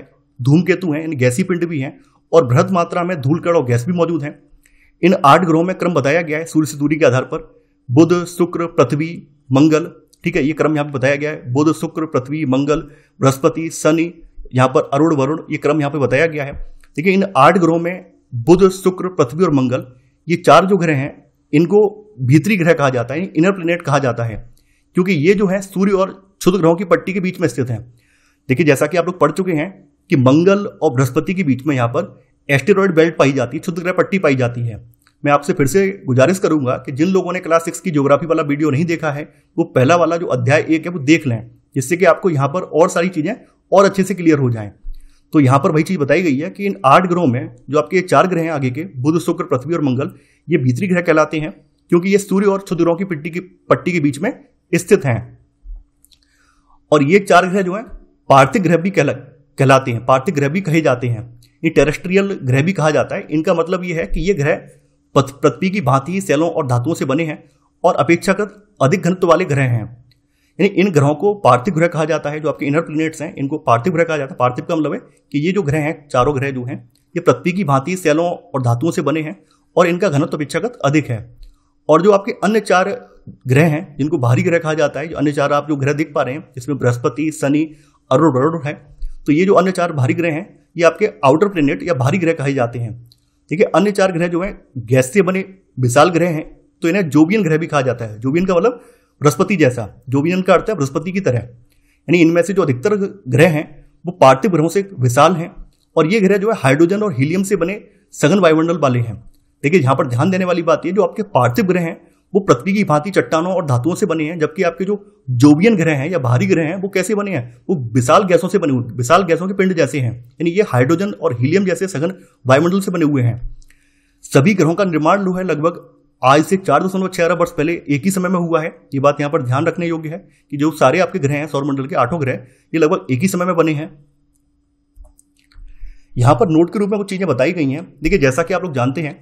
धूमकेतु हैं, इन गैसी पिंड भी हैं, और बृहद मात्रा में धूल कण और गैस भी मौजूद हैं। इन आठ ग्रहों में क्रम बताया गया है सूर्य से दूरी के आधार पर, बुध, शुक्र, पृथ्वी, मंगल, ठीक है, ये क्रम यहाँ पर बताया गया है, बुध, शुक्र, पृथ्वी, मंगल, बृहस्पति, शनि, यहाँ पर अरुण, वरुण, ये क्रम यहाँ पर बताया गया है। देखिए इन आठ ग्रहों में बुध, शुक्र, पृथ्वी और मंगल, ये चार जो ग्रह हैं इनको भीतरी ग्रह कहा जाता है, इनर प्लेनेट कहा जाता है, क्योंकि ये जो है सूर्य और क्षुद्र ग्रहों की पट्टी के बीच में स्थित हैं। देखिए जैसा कि आप लोग पढ़ चुके हैं कि मंगल और बृहस्पति के बीच में यहाँ पर एस्टेरॉयड बेल्ट पाई जाती है, क्षुद्र ग्रह पट्टी पाई जाती है। मैं आपसे फिर से गुजारिश करूंगा कि जिन लोगों ने क्लास सिक्स की ज्योग्राफी वाला वीडियो नहीं देखा है वो पहला वाला जो अध्याय एक है वो देख लें, जिससे कि आपको यहाँ पर और सारी चीज़ें और अच्छे से क्लियर हो जाएँ। तो यहाँ पर वही चीज़ बताई गई है कि इन आठ ग्रहों में जो आपके ये चार ग्रह हैं आगे के, बुध, शुक्र, पृथ्वी और मंगल, ये भीतरी ग्रह कहलाते हैं, क्योंकि ये सूर्य और क्षुद्र ग्रहों की पट्टी की पट्टी के बीच में स्थित हैं। और ये चार ग्रह जो हैं पार्थिव ग्रह भी कहला कहलाते हैं, पार्थिव ग्रह भी कहे जाते हैं, ये टेरेस्ट्रियल ग्रह भी कहा जाता है। इनका मतलब ये है कि ये ग्रह पृथ्वी की भांति सेलों और धातुओं से बने हैं और अपेक्षाकृत अधिक घनत्व वाले ग्रह हैं। इन ग्रहों को पार्थिव ग्रह कहा जाता है, जो आपके इनर प्लेनेट्स हैं इनको पार्थिव ग्रह कहा जाता है। पार्थिव का मतलब है कि ये जो ग्रह हैं, चारों ग्रह जो हैं, ये पृथ्वी की भांति सेलों और धातुओं से बने हैं और इनका घनत्व अपेक्षाकृत अधिक है। और जो आपके अन्य चार ग्रह हैं जिनको बाहरी ग्रह कहा जाता है, जो अन्य चार आप जो ग्रह देख पा रहे हैं जिसमें बृहस्पति, शनि, अरुण, वरुण है, तो ये जो अन्य चार बाहरी ग्रह हैं ये आपके आउटर प्लेनेट या बाहरी ग्रह कहे जाते हैं। ठीक है, अन्य चार ग्रह जो हैं गैस से बने विशाल ग्रह हैं, तो इन्हें जोवियन ग्रह भी कहा जाता है। जोवियन का मतलब बृहस्पति जैसा, जोवियन का अर्थ है बृहस्पति की तरह, यानी इनमें से जो अधिकतर ग्रह हैं वो पार्थिव ग्रहों से विशाल हैं। और ये ग्रह जो है हाइड्रोजन और हीलियम से बने सघन वायुमंडल वाले हैं। देखिए यहाँ पर ध्यान देने वाली बात ये, जो आपके पार्थिव ग्रह हैं वो पृथ्वी की भांति चट्टानों और धातुओं से बने हैं, जबकि आपके जो जोवियन ग्रह हैं या बाहरी ग्रह हैं वो कैसे बने हैं, वो विशाल गैसों से बने हुए, विशाल गैसों के पिंड जैसे हैं, यानी ये हाइड्रोजन और हीलियम जैसे सघन वायुमंडल से बने हुए हैं। सभी ग्रहों का निर्माण जो है लगभग आज से चार दशमलव छः अरब वर्ष पहले एक ही समय में हुआ है। ये बात यहाँ पर ध्यान रखने योग्य है कि जो सारे आपके ग्रह हैं, सौरमंडल के आठों ग्रह, ये लगभग एक ही समय में बने हैं। यहाँ पर नोट के रूप में कुछ चीज़ें बताई गई हैं। देखिए जैसा कि आप लोग जानते हैं,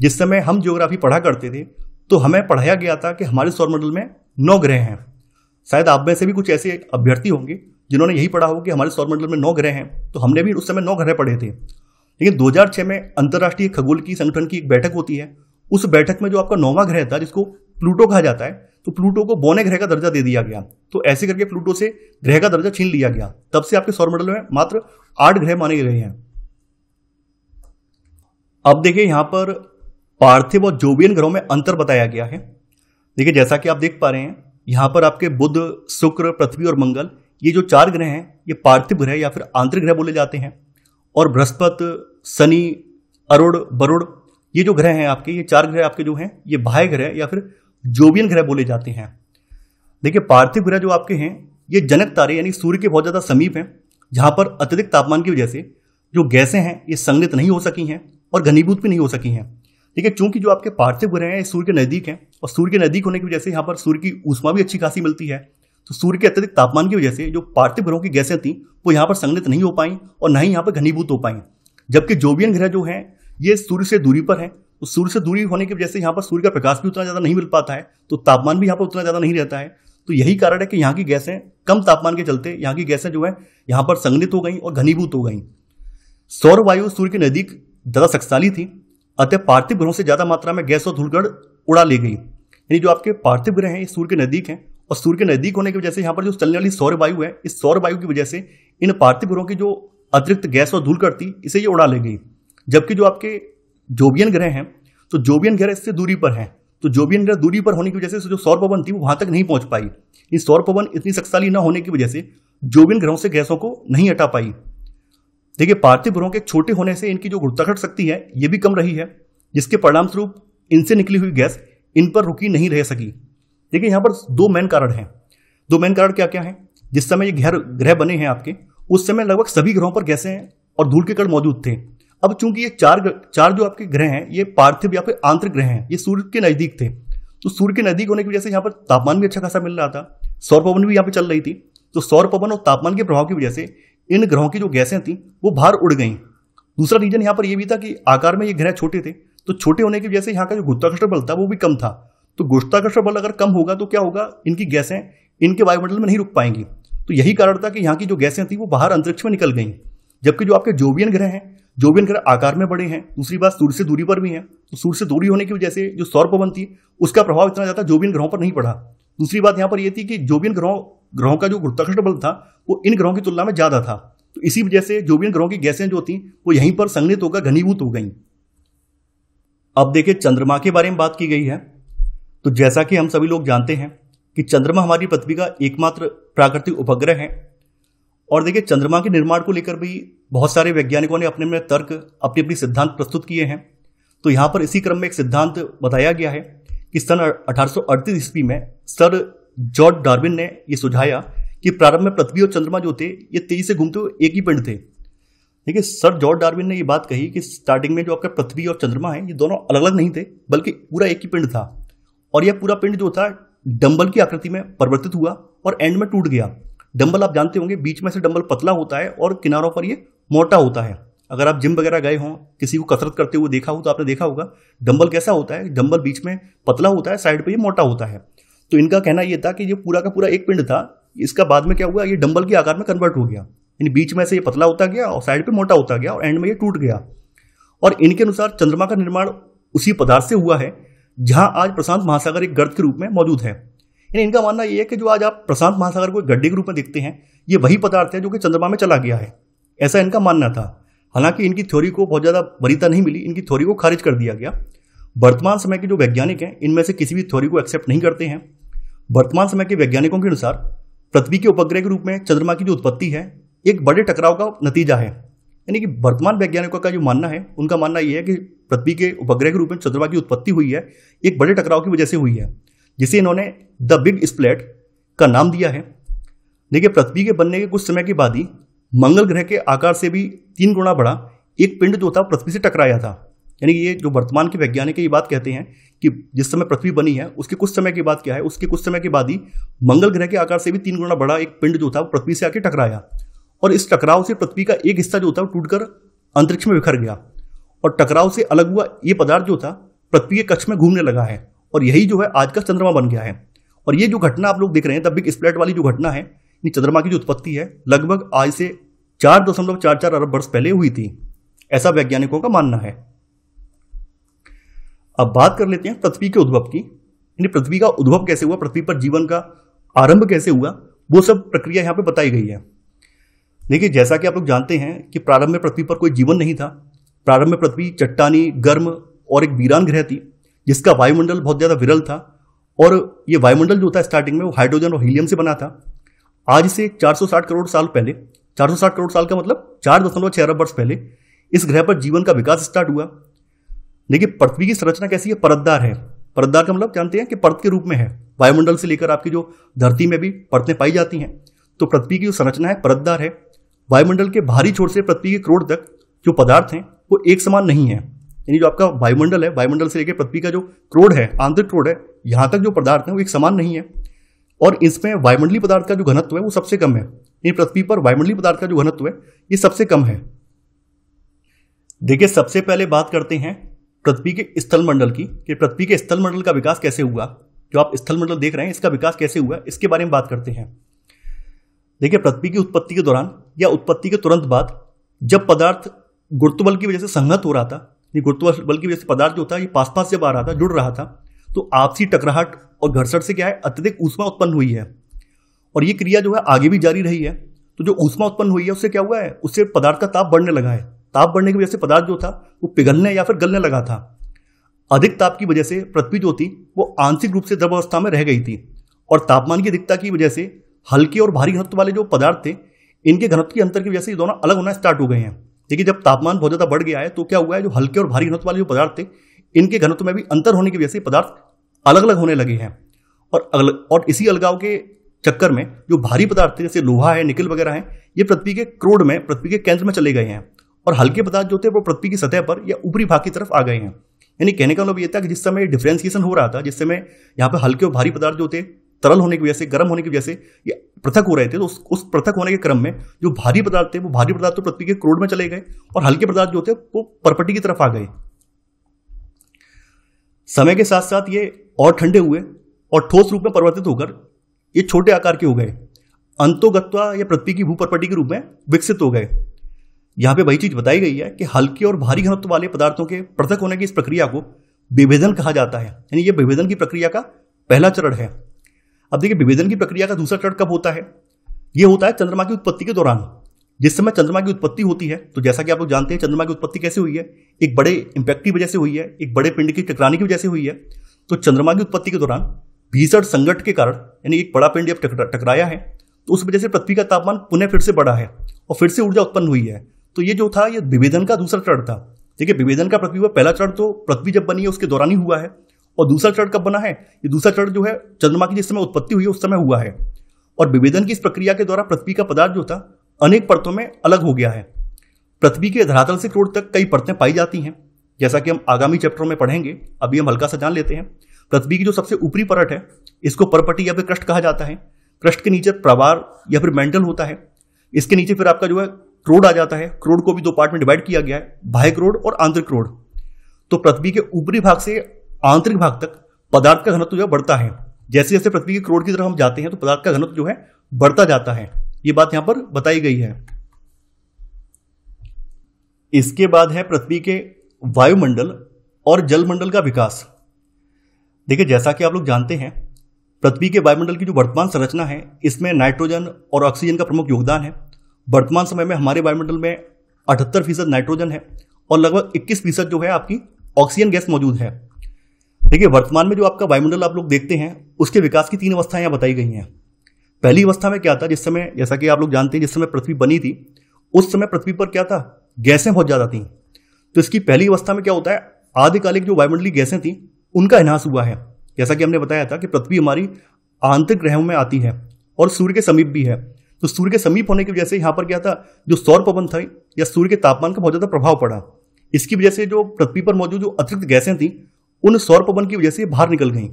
जिस समय हम ज्योग्राफी पढ़ा करते थे तो हमें पढ़ाया गया था कि हमारे सौरमंडल में नौ ग्रह हैं। शायद आप में से भी कुछ ऐसे अभ्यर्थी होंगे जिन्होंने यही पढ़ा हो कि हमारे सौरमंडल में नौ ग्रह हैं, तो हमने भी उस समय नौ ग्रह पढ़े थे। लेकिन दो हज़ार छः में अंतर्राष्ट्रीय खगोल की संगठन की एक बैठक होती है, उस बैठक में जो आपका नौवां ग्रह था जिसको प्लूटो कहा जाता है, तो प्लूटो को बौने ग्रह का दर्जा दे दिया गया, तो ऐसे करके प्लूटो से ग्रह का दर्जा छीन लिया गया। तब से आपके सौरमंडल में मात्र आठ ग्रह माने गए हैं। अब देखिए यहां पर पार्थिव और जोवियन ग्रहों में अंतर बताया गया है। देखिए जैसा कि आप देख पा रहे हैं यहां पर आपके बुध, शुक्र, पृथ्वी और मंगल, ये जो चार ग्रह हैं ये पार्थिव ग्रह या फिर आंतरिक ग्रह बोले जाते हैं, और बृहस्पति, शनि, अरुण, वरुण, ये जो ग्रह हैं आपके, ये चार ग्रह आपके जो हैं ये बाह्य ग्रह या फिर जोवियन ग्रह बोले जाते हैं। देखिए पार्थिव ग्रह जो आपके हैं ये जनक तारे यानी सूर्य के बहुत ज़्यादा समीप हैं, जहाँ पर अत्यधिक तापमान की वजह से जो गैसें हैं ये संघनित नहीं हो सकी हैं और घनीभूत भी नहीं हो सकी हैं। ठीक है, चूंकि जो आपके पार्थिव ग्रह हैं ये सूर्य के नज़दीक हैं और सूर्य के नज़दीक होने की वजह से यहाँ पर सूर्य की ऊष्मा भी अच्छी खासी मिलती है, तो सूर्य के अत्यधिक तापमान की वजह से जो पार्थिव ग्रहों की गैसें थीं वो यहाँ पर संघनित नहीं हो पाई और ना ही यहाँ पर घनीभूत हो पाई। जबकि जोवियन ग्रह जो हैं ये सूर्य से दूरी पर है, तो सूर्य से दूरी होने की वजह से यहाँ पर सूर्य का प्रकाश भी उतना ज़्यादा नहीं मिल पाता है, तो तापमान भी यहाँ पर उतना ज़्यादा नहीं रहता है। तो यही कारण है कि यहाँ की गैसें कम तापमान के चलते यहाँ की गैसें जो है यहाँ पर संघनित हो गई और घनीभूत हो गई। सौर वायु सूर्य के नज़दीक ज़्यादा शक्तिशाली थी, अतः पार्थिव ग्रहों से ज़्यादा मात्रा में गैस और धूलकण उड़ा ले गई। यानी जो आपके पार्थिव ग्रह हैं ये सूर्य के नज़दीक हैं और सूर्य के नज़दीक होने की वजह से यहाँ पर जो चलने वाली सौर वायु है, इस सौर वायु की वजह से इन पार्थिव ग्रहों की जो अतिरिक्त गैस और धूलकण थी इसे ये उड़ा ले गई। जबकि जो आपके जोवियन ग्रह हैं, तो जोवियन ग्रह इससे दूरी पर हैं, तो जोवियन ग्रह दूरी पर होने की वजह से जो सौर पवन थी वो वहाँ तक नहीं पहुँच पाई। ये सौर पवन इतनी शक्तिशाली न होने की वजह से जोवियन ग्रहों से गैसों को नहीं हटा पाई। देखिए पार्थिव ग्रहों के छोटे होने से इनकी जो गुरुत्वाकर्षण शक्ति है ये भी कम रही है, जिसके परिणाम स्वरूप इनसे निकली हुई गैस इन पर रुकी नहीं रह सकी। देखिए यहाँ पर दो मेन कारण हैं। दो मेन कारण क्या क्या हैं? जिस समय ये ग्रह ग्रह बने हैं आपके, उस समय लगभग सभी ग्रहों पर गैसें और धूल के कण मौजूद थे। अब चूंकि ये चार चार जो आपके ग्रह हैं ये पार्थिव या फिर आंतरिक ग्रह हैं, ये सूर्य के नज़दीक थे, तो सूर्य के नज़दीक होने की वजह से यहाँ पर तापमान भी अच्छा खासा मिल रहा था, सौर पवन भी यहाँ पे चल रही थी, तो सौर पवन और तापमान के प्रभाव की वजह से इन ग्रहों की जो गैसें थीं वो बाहर उड़ गईं। दूसरा रीजन यहाँ पर यह भी था कि आकार में ये ग्रह छोटे थे, तो छोटे होने की वजह से यहाँ का जो गुरुत्वाकर्षण बल था वो भी कम था, तो गुरुत्वाकर्षण बल अगर कम होगा तो क्या होगा, इनकी गैसें इनके वायुमंडल में नहीं रुक पाएंगी। तो यही कारण था कि यहाँ की जो गैसें थीं वो बाहर अंतरिक्ष में निकल गईं। जबकि जो आपके जोवियन ग्रह हैं, जोवियन ग्रह आकार में बड़े हैं, दूसरी बात सूर्य से दूरी पर भी हैं, तो सूर्य से दूरी होने की वजह से जो सौर पवन थी उसका प्रभाव इतना ज़्यादा जोवियन ग्रहों पर नहीं पड़ा। दूसरी बात यहाँ पर यह थी कि जोवियन ग्रहों ग्रहों का जो गुरुत्वाकर्षण बल था वो इन ग्रहों की तुलना में ज़्यादा था, तो इसी वजह से जोवियन ग्रहों की गैसें जो थीं वो यहीं पर संघनित होकर घनीभूत हो गई। अब देखिए चंद्रमा के बारे में बात की गई है, तो जैसा कि हम सभी लोग जानते हैं कि चंद्रमा हमारी पृथ्वी का एकमात्र प्राकृतिक उपग्रह है, और देखिए चंद्रमा के निर्माण को लेकर भी बहुत सारे वैज्ञानिकों ने अपने अपने तर्क, अपने अपने सिद्धांत प्रस्तुत किए हैं। तो यहाँ पर इसी क्रम में एक सिद्धांत बताया गया है कि सन अठारह सौ अड़तीस ईस्वी में सर जॉर्ज डार्विन ने यह सुझाया कि प्रारंभ में पृथ्वी और चंद्रमा जो थे ये तेजी से घूमते हुए एक ही पिंड थे। देखिए सर जॉर्ज डार्विन ने ये बात कही कि स्टार्टिंग में जो आपका पृथ्वी और चंद्रमा है ये दोनों अलग अलग नहीं थे बल्कि पूरा एक ही पिंड था, और यह पूरा पिंड जो था डम्बल की आकृति में परिवर्तित हुआ और एंड में टूट गया। डम्बल आप जानते होंगे बीच में से डम्बल पतला होता है और किनारों पर ये मोटा होता है। अगर आप जिम वगैरह गए हों, किसी को कसरत करते हुए देखा हो तो आपने देखा होगा डम्बल कैसा होता है, डम्बल बीच में पतला होता है, साइड पे ये मोटा होता है। तो इनका कहना ये था कि ये पूरा का पूरा एक पिंड था, इसका बाद में क्या हुआ, ये डम्बल के आकार में कन्वर्ट हो गया, यानी बीच में से ये पतला होता गया और साइड पर मोटा होता गया और एंड में ये टूट गया। और इनके अनुसार चंद्रमा का निर्माण उसी पदार्थ से हुआ है जहाँ आज प्रशांत महासागर एक गर्त के रूप में मौजूद है। इनका मानना यह है कि जो आज आप प्रशांत महासागर को गड्ढे के रूप में देखते हैं ये वही पदार्थ है जो कि चंद्रमा में चला गया है, ऐसा इनका मानना था। हालांकि इनकी थ्योरी को बहुत ज़्यादा वरीयता नहीं मिली, इनकी थ्योरी को खारिज कर दिया गया। वर्तमान समय के जो वैज्ञानिक हैं इनमें से किसी भी थ्योरी को एक्सेप्ट नहीं करते हैं। वर्तमान समय के वैज्ञानिकों के अनुसार पृथ्वी के उपग्रह के रूप में चंद्रमा की जो उत्पत्ति है एक बड़े टकराव का नतीजा है, यानी कि वर्तमान वैज्ञानिकों का जो मानना है, उनका मानना यह है कि पृथ्वी के उपग्रह के रूप में चंद्रमा की उत्पत्ति हुई है एक बड़े टकराव की वजह से हुई है, जिसे इन्होंने द बिग स्प्लैट का नाम दिया है। देखिए पृथ्वी के बनने के कुछ समय के बाद ही मंगल ग्रह के आकार से भी तीन गुना बड़ा एक पिंड जो था पृथ्वी से टकराया था, यानी ये जो वर्तमान के वैज्ञानिक ये बात कहते हैं कि जिस समय पृथ्वी बनी है उसके कुछ समय के बाद क्या है, उसके कुछ समय के बाद ही मंगल ग्रह के आकार से भी तीन गुना बड़ा एक पिंड जो था पृथ्वी से आके टकराया, और इस टकराव से पृथ्वी का एक हिस्सा जो था वो टूटकर अंतरिक्ष में बिखर गया, और टकराव से अलग हुआ ये पदार्थ जो था पृथ्वी के कक्ष में घूमने लगा है, और यही जो है आज का चंद्रमा बन गया है। और ये जो घटना आप लोग देख रहे हैं, द बिग स्प्लैट वाली जो घटना है, ये चंद्रमा की जो उत्पत्ति है लगभग आज से चार दशमलव चार चार अरब वर्ष पहले हुई थी, ऐसा वैज्ञानिकों का मानना है। अब बात कर लेते हैं पृथ्वी के उद्भव की, यानी पृथ्वी का उद्भव कैसे हुआ, पृथ्वी पर जीवन का आरंभ कैसे हुआ, वो सब प्रक्रिया यहाँ पे बताई गई है। देखिए जैसा कि आप लोग जानते हैं कि प्रारंभ में पृथ्वी पर कोई जीवन नहीं था, प्रारंभ में पृथ्वी चट्टानी, गर्म और एक वीरान ग्रह थी जिसका वायुमंडल बहुत ज़्यादा विरल था, और ये वायुमंडल जो था स्टार्टिंग में वो हाइड्रोजन और हीलियम से बना था। आज से चार सौ साठ करोड़ साल पहले, चार सौ साठ करोड़ साल का मतलब चार दशमलव छह अरब वर्ष पहले इस ग्रह पर जीवन का विकास स्टार्ट हुआ। देखिए पृथ्वी की संरचना कैसी है, परतदार है। परतदार का मतलब जानते हैं कि परत के रूप में है, वायुमंडल से लेकर आपकी जो धरती में भी परतें पाई जाती हैं। तो पृथ्वी की जो संरचना है परतदार है। वायुमंडल के बाहरी छोर से पृथ्वी के करोड़ तक जो पदार्थ हैं वो एक समान नहीं है, यानी जो आपका वायुमंडल है, वायुमंडल से लेकर पृथ्वी का जो करोड़ है, आंतरिक करोड़ है, यहाँ तक जो पदार्थ हैं वो एक समान नहीं है। और इसमें वायुमंडलीय पदार्थ का जो घनत्व है वो सबसे कम है, यानी पृथ्वी पर वायुमंडलीय पदार्थ का जो घनत्व है ये सबसे कम है। देखिए सबसे पहले बात करते हैं पृथ्वी के स्थलमंडल की, कि पृथ्वी के स्थलमंडल का विकास कैसे हुआ। जो आप स्थलमंडल देख रहे हैं इसका विकास कैसे हुआ इसके बारे में बात करते हैं। देखिए पृथ्वी की उत्पत्ति के दौरान या उत्पत्ति के तुरंत बाद जब पदार्थ गुरुत्वबल की वजह से संघत हो रहा था, गुरुत्वबल की वजह से पदार्थ जो था ये पास पास जब आ रहा था, जुड़ रहा था, तो आपसी टकराहट और घर्षण से क्या है, अत्यधिक ऊष्मा उत्पन्न हुई है। और ये क्रिया जो है आगे भी जारी रही है। तो जो ऊष्मा उत्पन्न हुई है उससे क्या हुआ है, उससे पदार्थ का ताप बढ़ने लगा है। ताप बढ़ने की वजह से पदार्थ जो था वो पिघलने या फिर गलने लगा था। अधिक ताप की वजह से पृथ्वी जो थी वो आंशिक रूप से द्रव अवस्था में रह गई थी, और तापमान की अधिकता की वजह से हल्के और भारी घनत्व वाले जो पदार्थ थे इनके घनत्व के अंतर की वजह से ये दोनों अलग होना स्टार्ट हो गए हैं। देखिए जब तापमान बहुत ज़्यादा बढ़ गया है तो क्या हुआ है, जो हल्के और भारी घनत्व वाले जो पदार्थ थे इनके घनत्व में भी अंतर होने की वजह से पदार्थ अलग अलग होने लगे हैं। और अलग और इसी अलगाव के चक्कर में जो भारी पदार्थ थे जैसे लोहा है, निकल वगैरह है, ये पृथ्वी के क्रोड में, पृथ्वी के केंद्र में चले गए हैं, और हल्के पदार्थ जो थे वो पृथ्वी की सतह पर या ऊपरी भाग की तरफ आ गए हैं। यानी कहने का मतलब ये था कि जिस समय डिफ्रेंसिएशन हो रहा था, जिस समय यहाँ पर हल्के और भारी पदार्थ जो थे तरल होने की वजह से, गर्म होने की वजह से ये पृथक हो रहे थे, तो उस, उस पृथक होने के क्रम में जो भारी पदार्थ थे वो भारी पदार्थ तो पृथ्वी के क्रोड में चले गए और हल्के पदार्थ जो थे वो परपटी की तरफ आ गए। समय के साथ साथ ये और ठंडे हुए और ठोस रूप में परिवर्तित होकर ये छोटे आकार के हो गए, अंतोगत्वा या पृथ्वी की भूपरपटी के रूप में विकसित हो गए। यहाँ पे वही चीज बताई गई है कि हल्के और भारी घनत्व वाले पदार्थों के पृथक होने की इस प्रक्रिया को विभेदन कहा जाता है, यानी ये विभेदन की प्रक्रिया का पहला चरण है। अब देखिए विभेदन की प्रक्रिया का दूसरा चरण कब होता है, यह होता है चंद्रमा की उत्पत्ति के दौरान। जिस समय चंद्रमा की उत्पत्ति होती है, तो जैसा कि आप लोग जानते हैं चंद्रमा की उत्पत्ति कैसे हुई है, एक बड़े इम्पैक्ट की वजह से हुई है, एक बड़े पिंड की टकराने की वजह से हुई है। तो चंद्रमा की उत्पत्ति के दौरान भीषण संकट के कारण, यानी एक बड़ा पिंड जब टकराया है तो उस वजह से पृथ्वी का तापमान पुनः फिर से बढ़ा है और फिर से ऊर्जा उत्पन्न हुई है। तो ये जो था ये विभेदन का दूसरा चरण था। देखिए विभेदन का पृथ्वी पर पहला चरण तो पृथ्वी जब बनी है उसके दौरान ही हुआ है, और दूसरा चरण कब बना है, ये दूसरा चरण जो है चंद्रमा की जिस समय उत्पत्ति हुई है उस समय हुआ है। और विभेदन की इस प्रक्रिया के द्वारा पृथ्वी का पदार्थ जो था अनेक परतों में अलग हो गया है। पृथ्वी के धरातल से करोड़ तक कई परतें पाई जाती हैं, जैसा कि हम आगामी चैप्टरों में पढ़ेंगे। अभी हम हल्का सा जान लेते हैं। पृथ्वी की जो सबसे ऊपरी परत है इसको परपटी या फिर क्रस्ट कहा जाता है। क्रस्ट के नीचे प्रवार या फिर मेंटल होता है। इसके नीचे फिर आपका जो है क्रोड आ जाता है। क्रोड को भी दो पार्ट में डिवाइड किया गया है, बाह्य क्रोड और आंतरिक क्रोड। तो पृथ्वी के ऊपरी भाग से आंतरिक भाग तक पदार्थ का घनत्व जो है बढ़ता है। जैसे जैसे पृथ्वी के क्रोड की तरफ हम जाते हैं तो पदार्थ का घनत्व जो है बढ़ता जाता है, ये बात यहां पर बताई गई है। इसके बाद है पृथ्वी के वायुमंडल और जलमंडल का विकास। देखिए जैसा कि आप लोग जानते हैं पृथ्वी के वायुमंडल की जो वर्तमान संरचना है इसमें नाइट्रोजन और ऑक्सीजन का प्रमुख योगदान है। वर्तमान समय में हमारे वायुमंडल में अठहत्तर फीसद नाइट्रोजन है और लगभग इक्कीस फीसद जो है आपकी ऑक्सीजन गैस मौजूद है। देखिए वर्तमान में जो आपका वायुमंडल आप लोग देखते हैं उसके विकास की तीन अवस्थाएं यहाँ बताई गई हैं। पहली अवस्था में क्या था, जिस समय जैसा कि आप लोग जानते हैं जिस समय पृथ्वी बनी थी उस समय पृथ्वी पर क्या था, गैसें बहुत ज़्यादा थीं। तो इसकी पहली अवस्था में क्या होता है, आदिकालिक जो वायुमंडलीय गैसें थीं उनका ह्रास हुआ है। जैसा कि हमने बताया था कि पृथ्वी हमारी आंतरिक ग्रहों में आती है और सूर्य के समीप भी है। तो सूर्य के समीप होने की वजह से यहाँ पर क्या था, जो सौर पवन था या सूर्य के तापमान का बहुत ज़्यादा प्रभाव पड़ा। इसकी वजह से जो पृथ्वी पर मौजूद जो अतिरिक्त गैसें थीं उन सौर पवन की वजह से बाहर निकल गईं।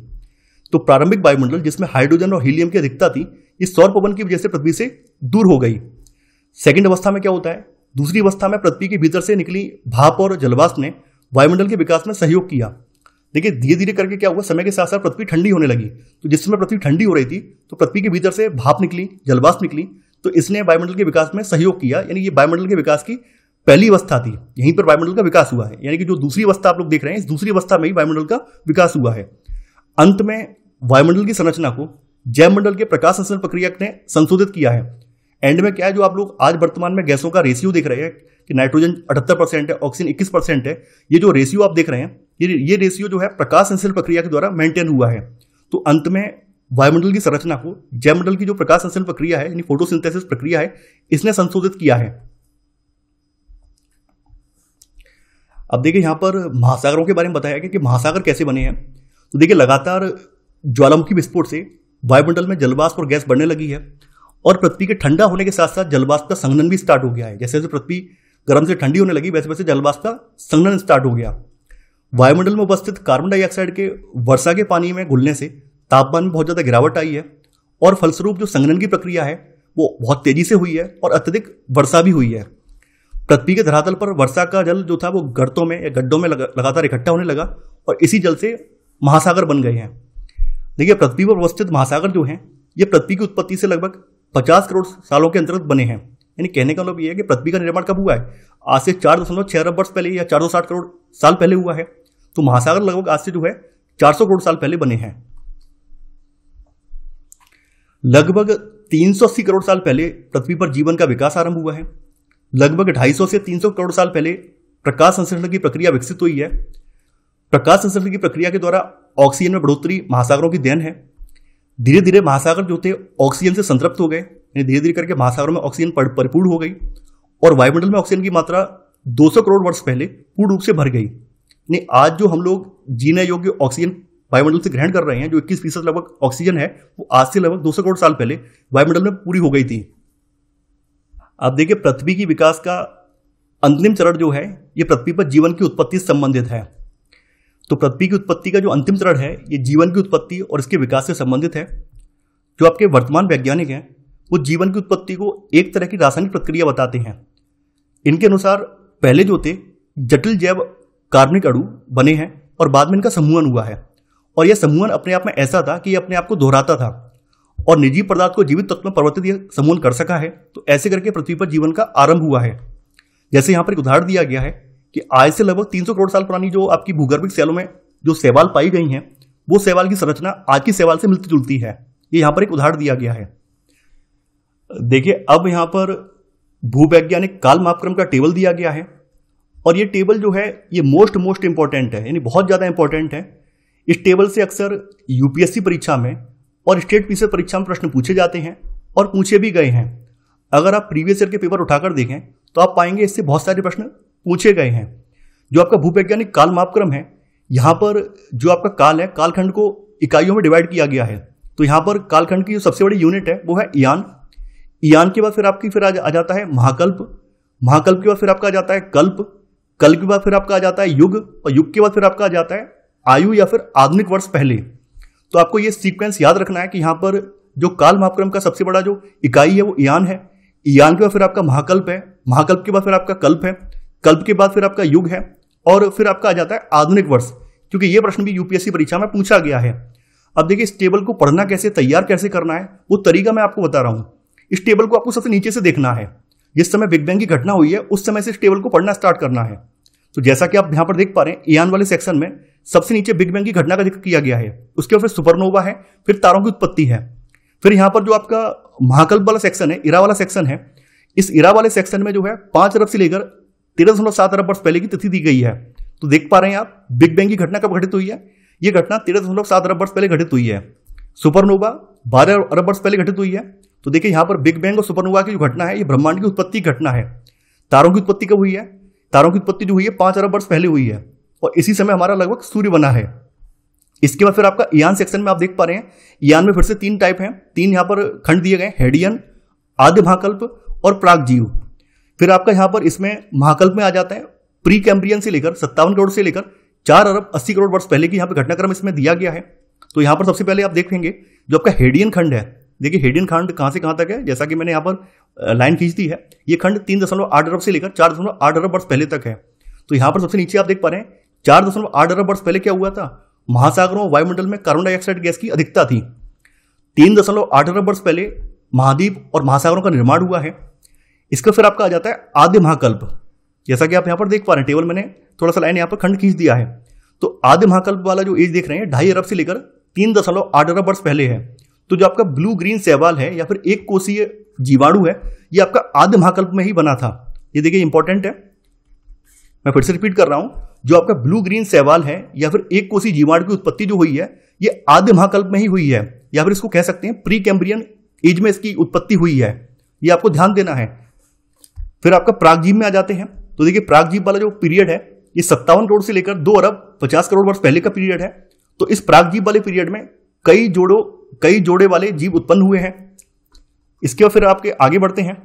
तो प्रारंभिक वायुमंडल जिसमें हाइड्रोजन और हीलियम की अधिकता थी, इस सौर पवन की वजह से पृथ्वी से दूर हो गई। सेकेंड अवस्था में क्या होता है, दूसरी अवस्था में पृथ्वी के भीतर से निकली भाप और जलवाष्प ने वायुमंडल के विकास में सहयोग किया। देखिए धीरे धीरे करके क्या हुआ, समय के साथ साथ पृथ्वी ठंडी होने लगी। तो जिस समय पृथ्वी ठंडी हो रही थी तो पृथ्वी के भीतर से भाप निकली, जलवाष्प निकली, तो इसने वायुमंडल के विकास में सहयोग किया। यानी ये वायुमंडल के विकास की पहली अवस्था थी, यहीं पर वायुमंडल का विकास हुआ है। यानी कि जो दूसरी अवस्था आप लोग देख रहे हैं इस दूसरी अवस्था में ही वायुमंडल का विकास हुआ है। अंत में वायुमंडल की संरचना को जैवमंडल के प्रकाश संश्लेषण प्रक्रिया ने संशोधित किया है। एंड में क्या है, जो आप लोग आज वर्तमान में गैसों का रेशियो देख रहे हैं कि नाइट्रोजन अठहत्तर परसेंट है, ऑक्सीजन इक्कीस परसेंट है, ये जो रेशियो आप देख रहे हैं ये ये रेशियो जो है प्रकाश संश्लेषण प्रक्रिया के द्वारा मेंटेन हुआ है। तो अंत में वायुमंडल की संरचना को जैवमंडल की जो प्रकाश संश्लेषण प्रक्रिया है यानी फोटोसिंथेसिस प्रक्रिया है इसने संशोधित किया है। अब देखिए यहाँ पर महासागरों के बारे में बताया गया कि महासागर कैसे बने हैं। तो देखिए लगातार ज्वालामुखी विस्फोट से वायुमंडल में जलवाष्प और गैस बढ़ने लगी है और पृथ्वी के ठंडा होने के साथ साथ जलवाष्प का संघनन भी स्टार्ट हो गया है। जैसे जैसे पृथ्वी गर्म से ठंडी होने लगी वैसे वैसे जलवाष्प का संघनन स्टार्ट हो गया। वायुमंडल में उपस्थित कार्बन डाइऑक्साइड के वर्षा के पानी में घुलने से तापमान में बहुत ज़्यादा गिरावट आई है और फलस्वरूप जो संघनन की प्रक्रिया है वो बहुत तेजी से हुई है और अत्यधिक वर्षा भी हुई है। पृथ्वी के धरातल पर वर्षा का जल जो था वो गर्तों में या गड्ढों में लगातार इकट्ठा होने लगा और इसी जल से महासागर बन गए हैं। देखिए पृथ्वी पर अवस्थित महासागर जो हैं ये पृथ्वी की उत्पत्ति से लगभग पचास करोड़ सालों के अंतर्गत बने हैं। यानी कहने का मतलब ये है कि पृथ्वी का निर्माण कब हुआ है, आज से चार दशमलव छह अरब वर्ष पहले या चार सौ साठ करोड़ साल पहले हुआ है। तो महासागर लगभग आज से जो है चार सौ करोड़ साल पहले बने हैं। लगभग तीन सौ अस्सी करोड़ साल पहले पृथ्वी पर जीवन का विकास आरंभ हुआ है। लगभग दो सौ पचास से तीन सौ करोड़ साल पहले प्रकाश संश्लेषण की प्रक्रिया विकसित हुई है। प्रकाश संश्लेषण की प्रक्रिया के द्वारा ऑक्सीजन में बढ़ोतरी महासागरों की देन है। धीरे धीरे महासागर जो थे ऑक्सीजन से संतृप्त हो गए, यानी धीरे धीरे करके महासागरों में ऑक्सीजन परिपूर्ण हो गई और वायुमंडल में ऑक्सीजन की मात्रा दो सौ करोड़ वर्ष पहले पूर्ण रूप से भर गई। यानी आज जो हम लोग जीने योग्य ऑक्सीजन वायुमंडल से ग्रहण कर रहे हैं जो इक्कीस फीसद लगभग ऑक्सीजन है वो आज से लगभग दो सौ करोड़ साल पहले वायुमंडल में पूरी हो गई थी। आप देखिए पृथ्वी की विकास का अंतिम चरण जो है ये पृथ्वी पर जीवन की उत्पत्ति से संबंधित है। तो पृथ्वी की उत्पत्ति का जो अंतिम चरण है ये जीवन की उत्पत्ति और इसके विकास से संबंधित है। जो आपके वर्तमान वैज्ञानिक हैं वो जीवन की उत्पत्ति को एक तरह की रासायनिक प्रक्रिया बताते हैं। इनके अनुसार पहले जो थे जटिल जैव कार्बनिक अणु बने हैं और बाद में इनका समूहन हुआ है और यह समूहन अपने आप में ऐसा था कि यह अपने आप को दोहराता था और निर्जीव पदार्थ को जीवित तत्व में परिवर्तित यह समूहन कर सका है। तो ऐसे करके पृथ्वी पर जीवन का आरंभ हुआ है। जैसे यहाँ पर एक उदाहरण दिया गया है कि आज से लगभग तीन सौ करोड़ साल पुरानी जो आपकी भूगर्भिक सेलों में जो शैवाल पाई गई हैं वो शैवाल की संरचना आज की शैवाल से मिलती जुलती है। ये यहाँ पर एक उदाहरण दिया गया है। देखिए अब यहाँ पर भूवैज्ञानिक काल मापक्रम का टेबल दिया गया है और ये टेबल जो है ये मोस्ट मोस्ट इंपॉर्टेंट है, यानी बहुत ज़्यादा इंपॉर्टेंट है। इस टेबल से अक्सर यूपीएससी परीक्षा में और स्टेट पीछे परीक्षा में प्रश्न पूछे जाते हैं और पूछे भी गए हैं। अगर आप प्रीवियस ईयर के पेपर उठाकर देखें तो आप पाएंगे इससे बहुत सारे प्रश्न पूछे गए हैं। जो आपका भूवैज्ञानिक काल मापक्रम है यहाँ पर जो आपका काल है कालखंड को इकाइयों में डिवाइड किया गया है। तो यहाँ पर कालखंड की जो सबसे बड़ी यूनिट है वो है ईयान। ईयान के बाद फिर आपकी फिर आ जाता है महाकल्प। महाकल्प के बाद फिर आपका आ जाता है कल्प। कल्प के बाद फिर आपका आ जाता है युग और युग के बाद फिर आपका आ जाता है आयु या फिर आधुनिक वर्ष पहले। तो आपको ये सीक्वेंस याद रखना है कि यहाँ पर जो काल मापक्रम का सबसे बड़ा जो इकाई है वो ईयान है। ईयान के बाद फिर आपका महाकल्प है। महाकल्प के बाद फिर आपका कल्प है। कल्प के बाद फिर आपका युग है और फिर आपका आ जाता है आधुनिक वर्ष, क्योंकि ये प्रश्न भी यूपीएससी परीक्षा में पूछा गया है। अब देखिए इस टेबल को पढ़ना कैसे, तैयार कैसे करना है वो तरीका मैं आपको बता रहा हूँ। इस टेबल को आपको सबसे नीचे से देखना है। जिस समय बिग बैंग की घटना हुई है उस समय से इस टेबल को पढ़ना स्टार्ट करना है। तो जैसा कि आप यहाँ पर देख पा रहे हैं ईयान वाले सेक्शन में सबसे नीचे बिग बैंग की घटना का जिक्र किया गया है, उसके बाद फिर सुपरनोवा है, फिर तारों की उत्पत्ति है। फिर यहाँ पर जो आपका महाकल्प वाला सेक्शन है, इरा वाला सेक्शन है, इस इरा वाले सेक्शन में जो है पाँच अरब से लेकर तेरह दशमलव सात अरब वर्ष पहले की तिथि दी गई है। तो देख पा रहे हैं आप बिग बैंग की घटना कब घटित हुई है, ये घटना तेरह दशमलव सात अरब वर्ष पहले घटित हुई है। सुपरनोवा बारह अरब वर्ष पहले घटित हुई है। तो देखिए यहाँ पर बिग बैंग और सुपरनोवा की जो घटना है ये ब्रह्मांड की उत्पत्ति की घटना है। तारों की उत्पत्ति कब हुई है, तारों की उत्पत्ति जो हुई है पाँच अरब वर्ष पहले हुई है और इसी समय हमारा लगभग सूर्य बना है। इसके बाद फिर आपका ईयान सेक्शन में आप देख पा रहे हैं ईयान में फिर से तीन टाइप हैं, तीन यहाँ पर खंड दिए गए हैं, हेडियन, आद्य महाकल्प और प्रागजीव। फिर आपका यहाँ पर इसमें महाकल्प में आ जाता है प्री कैम्ब्रियन से लेकर सत्तावन करोड़ से लेकर चार अरब अस्सी करोड़ वर्ष पहले की यहाँ पर घटनाक्रम इसमें दिया गया है। तो यहाँ पर सबसे पहले आप देखेंगे जो आपका हेडियन खंड है, देखिए हेडियन खंड कहाँ से कहाँ तक है, जैसा कि मैंने यहाँ पर लाइन खींच दी है, ये खंड तीन दशमलव आठ अरब से लेकर चार दशमलव आठ अरब वर्ष पहले तक है। तो यहाँ पर सबसे नीचे आप देख पा रहे हैं चार दशमलव आठ अरब वर्ष पहले क्या हुआ था, महासागरों वायुमंडल में कार्बन डाइऑक्साइड गैस की अधिकता थी। तीन दशमलव आठ अरब वर्ष पहले महाद्वीप और महासागरों का निर्माण हुआ है। इसका फिर आपका आ जाता है आद्य महाकल्प, जैसा कि आप यहाँ पर देख पा रहे हैं टेबल मैंने थोड़ा सा लाइन यहाँ पर खंड खींच दिया है। तो आद्य महाकल्प वाला जो एज देख रहे हैं ढाई अरब से लेकर तीन दशमलव आठ अरब वर्ष पहले है। तो जो आपका ब्लू ग्रीन सहवाल है या फिर एक कोषीय जीवाणु है, ये आपका आदि महाकल्प में ही बना था। ये देखिए इंपॉर्टेंट है, मैं फिर से रिपीट कर रहा हूं, जो आपका ब्लू ग्रीन सहवाल है या फिर एक कोषीय जीवाणु की उत्पत्ति जो हुई है ये आदि महाकल्प में ही हुई है, या फिर इसको कह सकते हैं प्री कैम्ब्रियन एज में इसकी उत्पत्ति हुई है, ये आपको ध्यान देना है। फिर आपका प्रागजीव में आ जाते हैं, तो देखिए प्रागजीव वाला जो पीरियड है ये सत्तावन करोड़ से लेकर दो अरब पचास करोड़ वर्ष पहले का पीरियड है। तो इस प्रागजीव वाले पीरियड में कई जोड़ों कई जोड़े वाले जीव उत्पन्न हुए हैं। इसके बाद फिर आपके आगे बढ़ते हैं,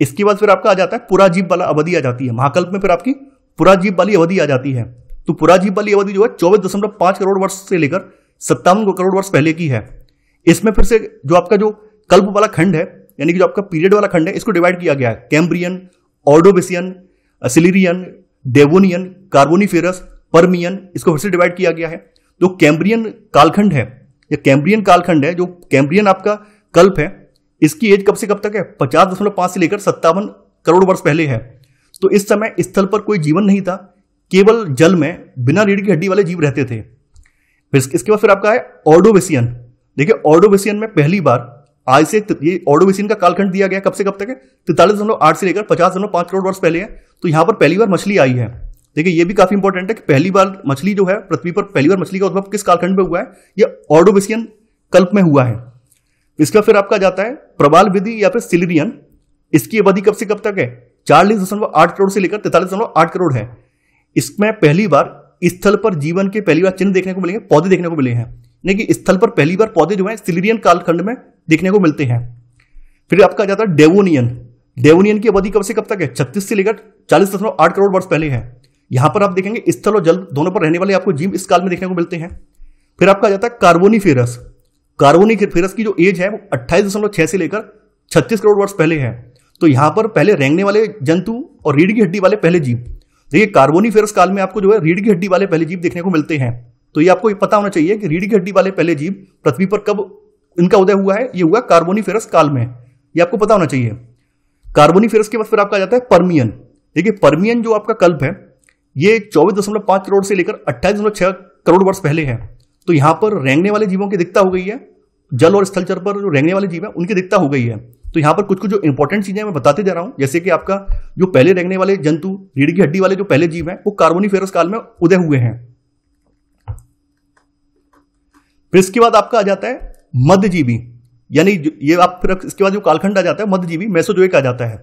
इसके बाद फिर आपका आ जाता है पुराजीव वाला अवधि आ जाती है। महाकल्प में फिर आपकी पुराजीव वाली अवधि आ जाती है। तो पुराजीव वाली अवधि जो है चौबीस दशमलव पांच करोड़ वर्ष से लेकर सत्तावन करोड़ वर्ष पहले की है। इसमें फिर से जो आपका जो कल्प वाला खंड है यानी कि जो आपका पीरियड वाला खंड है इसको डिवाइड किया गया है Cambrian, Ordovician, Silurian, Devonian, Carboniferous, Permian, इसको फिर से डिवाइड किया गया है। तो कैम्ब्रियन कालखंड है, ये कैम्ब्रियन कालखंड है जो कैम्ब्रियन आपका कल्प है, इसकी एज कब से कब तक है पचास दशमलव पांच से लेकर सत्तावन करोड़ वर्ष पहले है। तो इस समय इस स्थल पर कोई जीवन नहीं था, केवल जल में बिना रीढ़ की हड्डी वाले जीव रहते थे। फिर इसके बाद फिर आपका है ऑर्डोबेसियन। देखिए ऑर्डोबेसियन में पहली बार आज से ये ऑर्डोबेसियन का कालखंड दिया गया कब से कब तक है तैतालीस दशमलव आठ से लेकर पचास दशमलव पांच करोड़ वर्ष पहले है। तो यहाँ पर पहली बार मछली आई है। देखिए ये भी काफी इंपॉर्टेंट है कि पहली बार मछली जो है पृथ्वी पर पहली बार मछली का उद्भव किस कालखंड में हुआ है, ये ऑर्डोबेसियन कल्प में हुआ है। इसका फिर आपका जाता है प्रबाल विधि या फिर सिलिरियन, इसकी अवधि कब से कब तक है चालीस दशमलव आठ करोड़ से लेकर तैतालीस दशमलव आठ करोड़ है। इसमें पहली बार स्थल पर जीवन के पहली बार चिन्ह देखने को मिलेंगे, पौधे देखने को मिले हैं, यानी कि स्थल पर पहली बार पौधे जो है सिलिरियन कालखंड में देखने को मिलते हैं। फिर आपका आ जाता है डेवोनियन। डेवोनियन की अवधि कब से कब तक है छत्तीस से लेकर चालीस दशमलव आठ करोड़ वर्ष पहले है। यहां पर आप देखेंगे स्थल और जल दोनों पर रहने वाले आपको जीव इस काल में देखने को मिलते हैं। फिर आपका आ जाता है कार्बोनिफेरस। कार्बोनिफेरस की जो एज है वो अट्ठाईस दशमलव छह से लेकर छत्तीस करोड़ वर्ष पहले है। तो यहाँ पर पहले रेंगने वाले जंतु और रीढ़ की हड्डी वाले पहले जीव, देखिए कार्बोनिफेरस काल में आपको जो है रीढ़ की हड्डी वाले पहले जीव देखने को मिलते हैं। तो ये आपको पता होना चाहिए कि रीढ़ की हड्डी वाले पहले जीव पृथ्वी पर कब इनका उदय हुआ है, ये हुआ कार्बोनिफेरस काल में, ये आपको पता होना चाहिए। कार्बोनिफेरस के बाद फिर आपका आ जाता है परमियन। देखिए परमियन जो आपका कल्प है ये चौबीस दशमलव पांच करोड़ से लेकर अट्ठाईस दशमलव छह करोड़ वर्ष पहले है। तो यहाँ पर रेंगने वाले जीवों की दिखता हो गई है, जल और स्थलचर पर जो रेंगने वाले जीव है उनकी दिखता हो गई है। तो यहाँ पर कुछ कुछ जो इंपॉर्टेंट चीजें मैं बताते जा रहा हूँ, जैसे कि आपका जो पहले रेंगने वाले जंतु रीढ़ की हड्डी वाले जो पहले जीव हैं वो कार्बोनिफेरस काल में उदय हुए हैं। फिर इसके बाद आपका आ जाता है मध्यजीवी, यानी ये आप फिर इसके बाद जो कालखंड आ जाता है मध्यजीवी मेसोजोइक आ जाता है।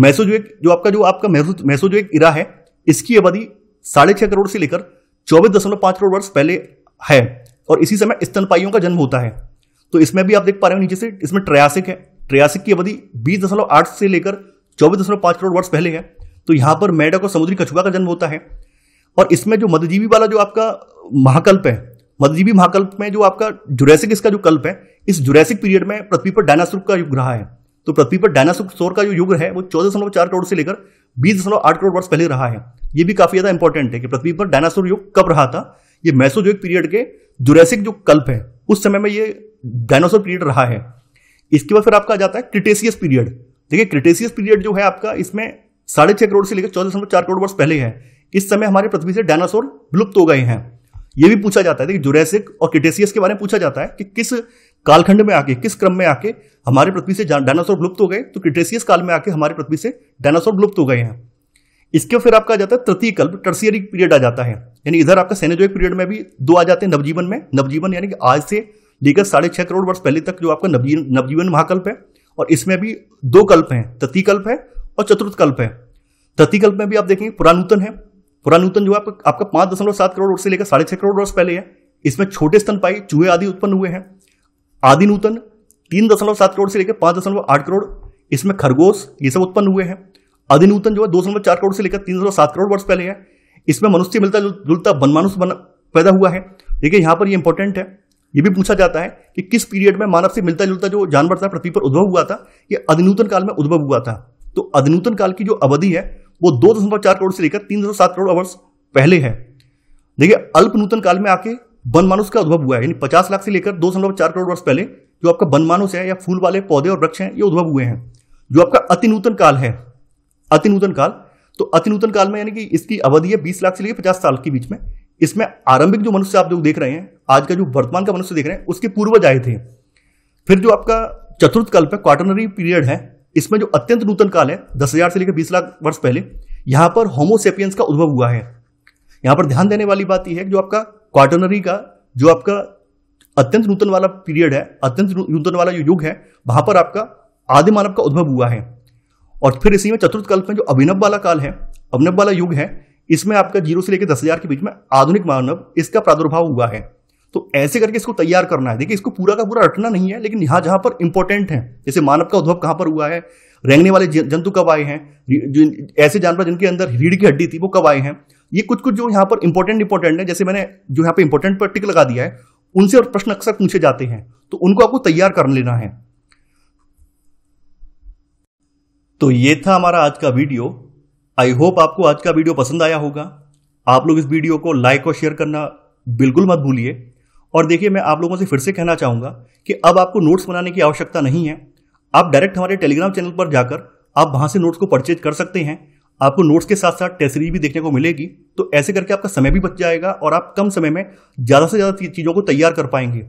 मेसोजोइक जो आपका जो आपका मेसोजोइक इरा है इसकी अवधि साढ़े छह करोड़ से लेकर चौबीस दशमलव पांच करोड़ वर्ष पहले है और इसी समय स्तनपाइयों का जन्म होता है। तो इसमें भी आप देख पा रहे हो नीचे से, इसमें ट्रायासिक है, ट्रायासिक की अवधि बीस दशमलव आठ से लेकर चौबीस दशमलव पांच करोड़ वर्ष पहले है। तो यहाँ पर मेढक और समुद्री कछुआ का जन्म होता है। और इसमें जो मध्यजीवी वाला जो आपका महाकल्प है, मध्यजीवी महाकल्प में जो आपका जुरैसिक इसका जो कल्प है, इस जुरैसिक पीरियड में पृथ्वी पर डायनासोर का युग रहा है। तो पृथ्वी पर डायनासोर का जो युग है वो चौदह दशमलव चार करोड़ से लेकर बीस दशमलव आठ करोड़ वर्ष पहले रहा है। ये भी काफी ज्यादा इंपॉर्टेंट है कि पृथ्वी पर डायनासोर युग कब रहा था। ये मेसोजोइक पीरियड के जुरैसिक जो कल्प है उस समय में ये डायनासोर पीरियड रहा है। इसके बाद फिर आपका आ जाता है क्रिटेशियस पीरियड। देखिए क्रिटेशियस पीरियड जो है आपका इसमें साढ़े छह करोड़ से लेकर चौदह दशमलव चार करोड़ वर्ष पहले है। इस समय हमारे पृथ्वी से डायनासोर विलुप्त हो गए हैं। ये भी पूछा जाता है, देखिए जुरैसिक और क्रिटेशियस के बारे में पूछा जाता है कि किस कालखंड में आके, किस क्रम में आके हमारे पृथ्वी से डायनासोर विलुप्त हो गए। तो क्रिटेशियस काल में आके हमारे पृथ्वी से डायनासोर विलुप्त हो गए हैं। इसके फिर आपका आ जाता है तृतीय कल्प, टर्शियरी पीरियड आ जाता है। यानी इधर आपका सेनेजोइक पीरियड में भी दो आ जाते हैं नवजीवन में। नवजीवन यानी कि आज से लेकर साढ़े छह करोड़ वर्ष पहले तक जो आपका नवजीवन नवजीवन महाकल्प है, और इसमें भी दो कल्प हैं, तृतीय कल्प है और चतुर्थ कल्प है। तृतीय कल्प में भी आप देखेंगे पुरानूतन है। पुरानूतन जो है आपका आपका पांच दशमलव सात करोड़ से लेकर साढ़े छह करोड़ वर्ष पहले है। इसमें छोटे स्तनपाई चूहे आदि उत्पन्न हुए हैं। आदिनूतन तीन दशमलव सात करोड़ से लेकर पांच दशमलव आठ करोड़, इसमें खरगोश ये सब उत्पन्न हुए हैं। अधिनूतन जो है दो दशमलव चार करोड़ से लेकर तीन दशमलव सात करोड़ वर्ष पहले है। इसमें मनुष्य मिलता जुलता वनमानुष पैदा हुआ है। देखिए यहाँ पर ये इंपॉर्टेंट है, ये भी पूछा जाता है कि किस पीरियड में मानव से मिलता जुलता जो जानवर था पृथ्वी पर उद्भव हुआ था, ये अधिनूतन काल में उद्भव हुआ था। तो अधिनूतन काल की जो अवधि है वो दो दशमलव चार करोड़ से लेकर तीन दशमलव सात करोड़ वर्ष पहले है। देखिए अल्पनूतन काल में आके वनमानुष का उद्भव हुआ है, यानी पचास लाख से लेकर दो दशमलव चार करोड़ वर्ष पहले जो आपका वनमानुष है या फूल वाले पौधे और वृक्ष हैं ये उद्भव हुए हैं। जो आपका अतिनूतन काल है, अतिनूतन काल, तो अतिनूतन काल में यानी कि इसकी अवधि है बीस लाख से लेकर पचास साल के बीच में। इसमें आरंभिक जो मनुष्य आप जो देख रहे हैं, आज का जो वर्तमान का मनुष्य देख रहे हैं, उसके पूर्वज आए थे। फिर जो आपका चतुर्थ कल्प है, क्वाटर्नरी पीरियड है, इसमें जो अत्यंत नूतन काल है दस हजार से लेकर बीस लाख वर्ष पहले, यहाँ पर होमो सेपियंस का उद्भव हुआ है। यहाँ पर ध्यान देने वाली बात यह है कि जो आपका क्वाटर्नरी का जो आपका अत्यंत नूतन वाला पीरियड है, अत्यंत नूतन वाला जो युग है, वहां पर आपका आदि मानव का उद्भव हुआ है। और फिर इसी में चतुर्थ कल्प में जो अभिनव वाला काल है, अभिनव वाला युग है, इसमें आपका जीरो से लेकर दस हजार के बीच में आधुनिक मानव, इसका प्रादुर्भाव हुआ है। तो ऐसे करके इसको तैयार करना है। देखिए इसको पूरा का पूरा रटना नहीं है, लेकिन यहाँ जहाँ पर इंपॉर्टेंट है, जैसे मानव का उद्भव कहाँ पर हुआ है, रेंगने वाले जंतु कब आए हैं, ऐसे जानवर जिनके अंदर रीढ़ की हड्डी थी वो कब आए हैं, ये कुछ कुछ जो यहाँ पर इंपॉर्टेंट इंपॉर्टेंट है, जैसे मैंने जो यहाँ पर इंपॉर्टेंट पर टिक लगा दिया है, उनसे और प्रश्न अक्सर पूछे जाते हैं, तो उनको आपको तैयार कर लेना है। तो ये था हमारा आज का वीडियो। आई होप आपको आज का वीडियो पसंद आया होगा। आप लोग इस वीडियो को लाइक और शेयर करना बिल्कुल मत भूलिए। और देखिए, मैं आप लोगों से फिर से कहना चाहूँगा कि अब आपको नोट्स बनाने की आवश्यकता नहीं है। आप डायरेक्ट हमारे टेलीग्राम चैनल पर जाकर आप वहाँ से नोट्स को परचेज कर सकते हैं। आपको नोट्स के साथ साथ टेस्ट सीरीज भी देखने को मिलेगी। तो ऐसे करके आपका समय भी बच जाएगा और आप कम समय में ज़्यादा से ज़्यादा चीज़ों को तैयार कर पाएंगे।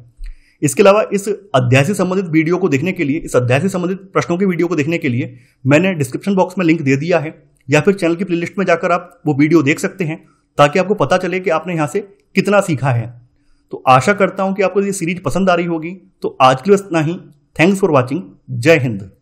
इसके अलावा इस अध्याय से संबंधित वीडियो को देखने के लिए, इस अध्याय से संबंधित प्रश्नों के वीडियो को देखने के लिए मैंने डिस्क्रिप्शन बॉक्स में लिंक दे दिया है, या फिर चैनल की प्लेलिस्ट में जाकर आप वो वीडियो देख सकते हैं, ताकि आपको पता चले कि आपने यहाँ से कितना सीखा है। तो आशा करता हूँ कि आपको ये सीरीज पसंद आ रही होगी। तो आज के लिए इतना ही। Thanks for watching. जय हिंद।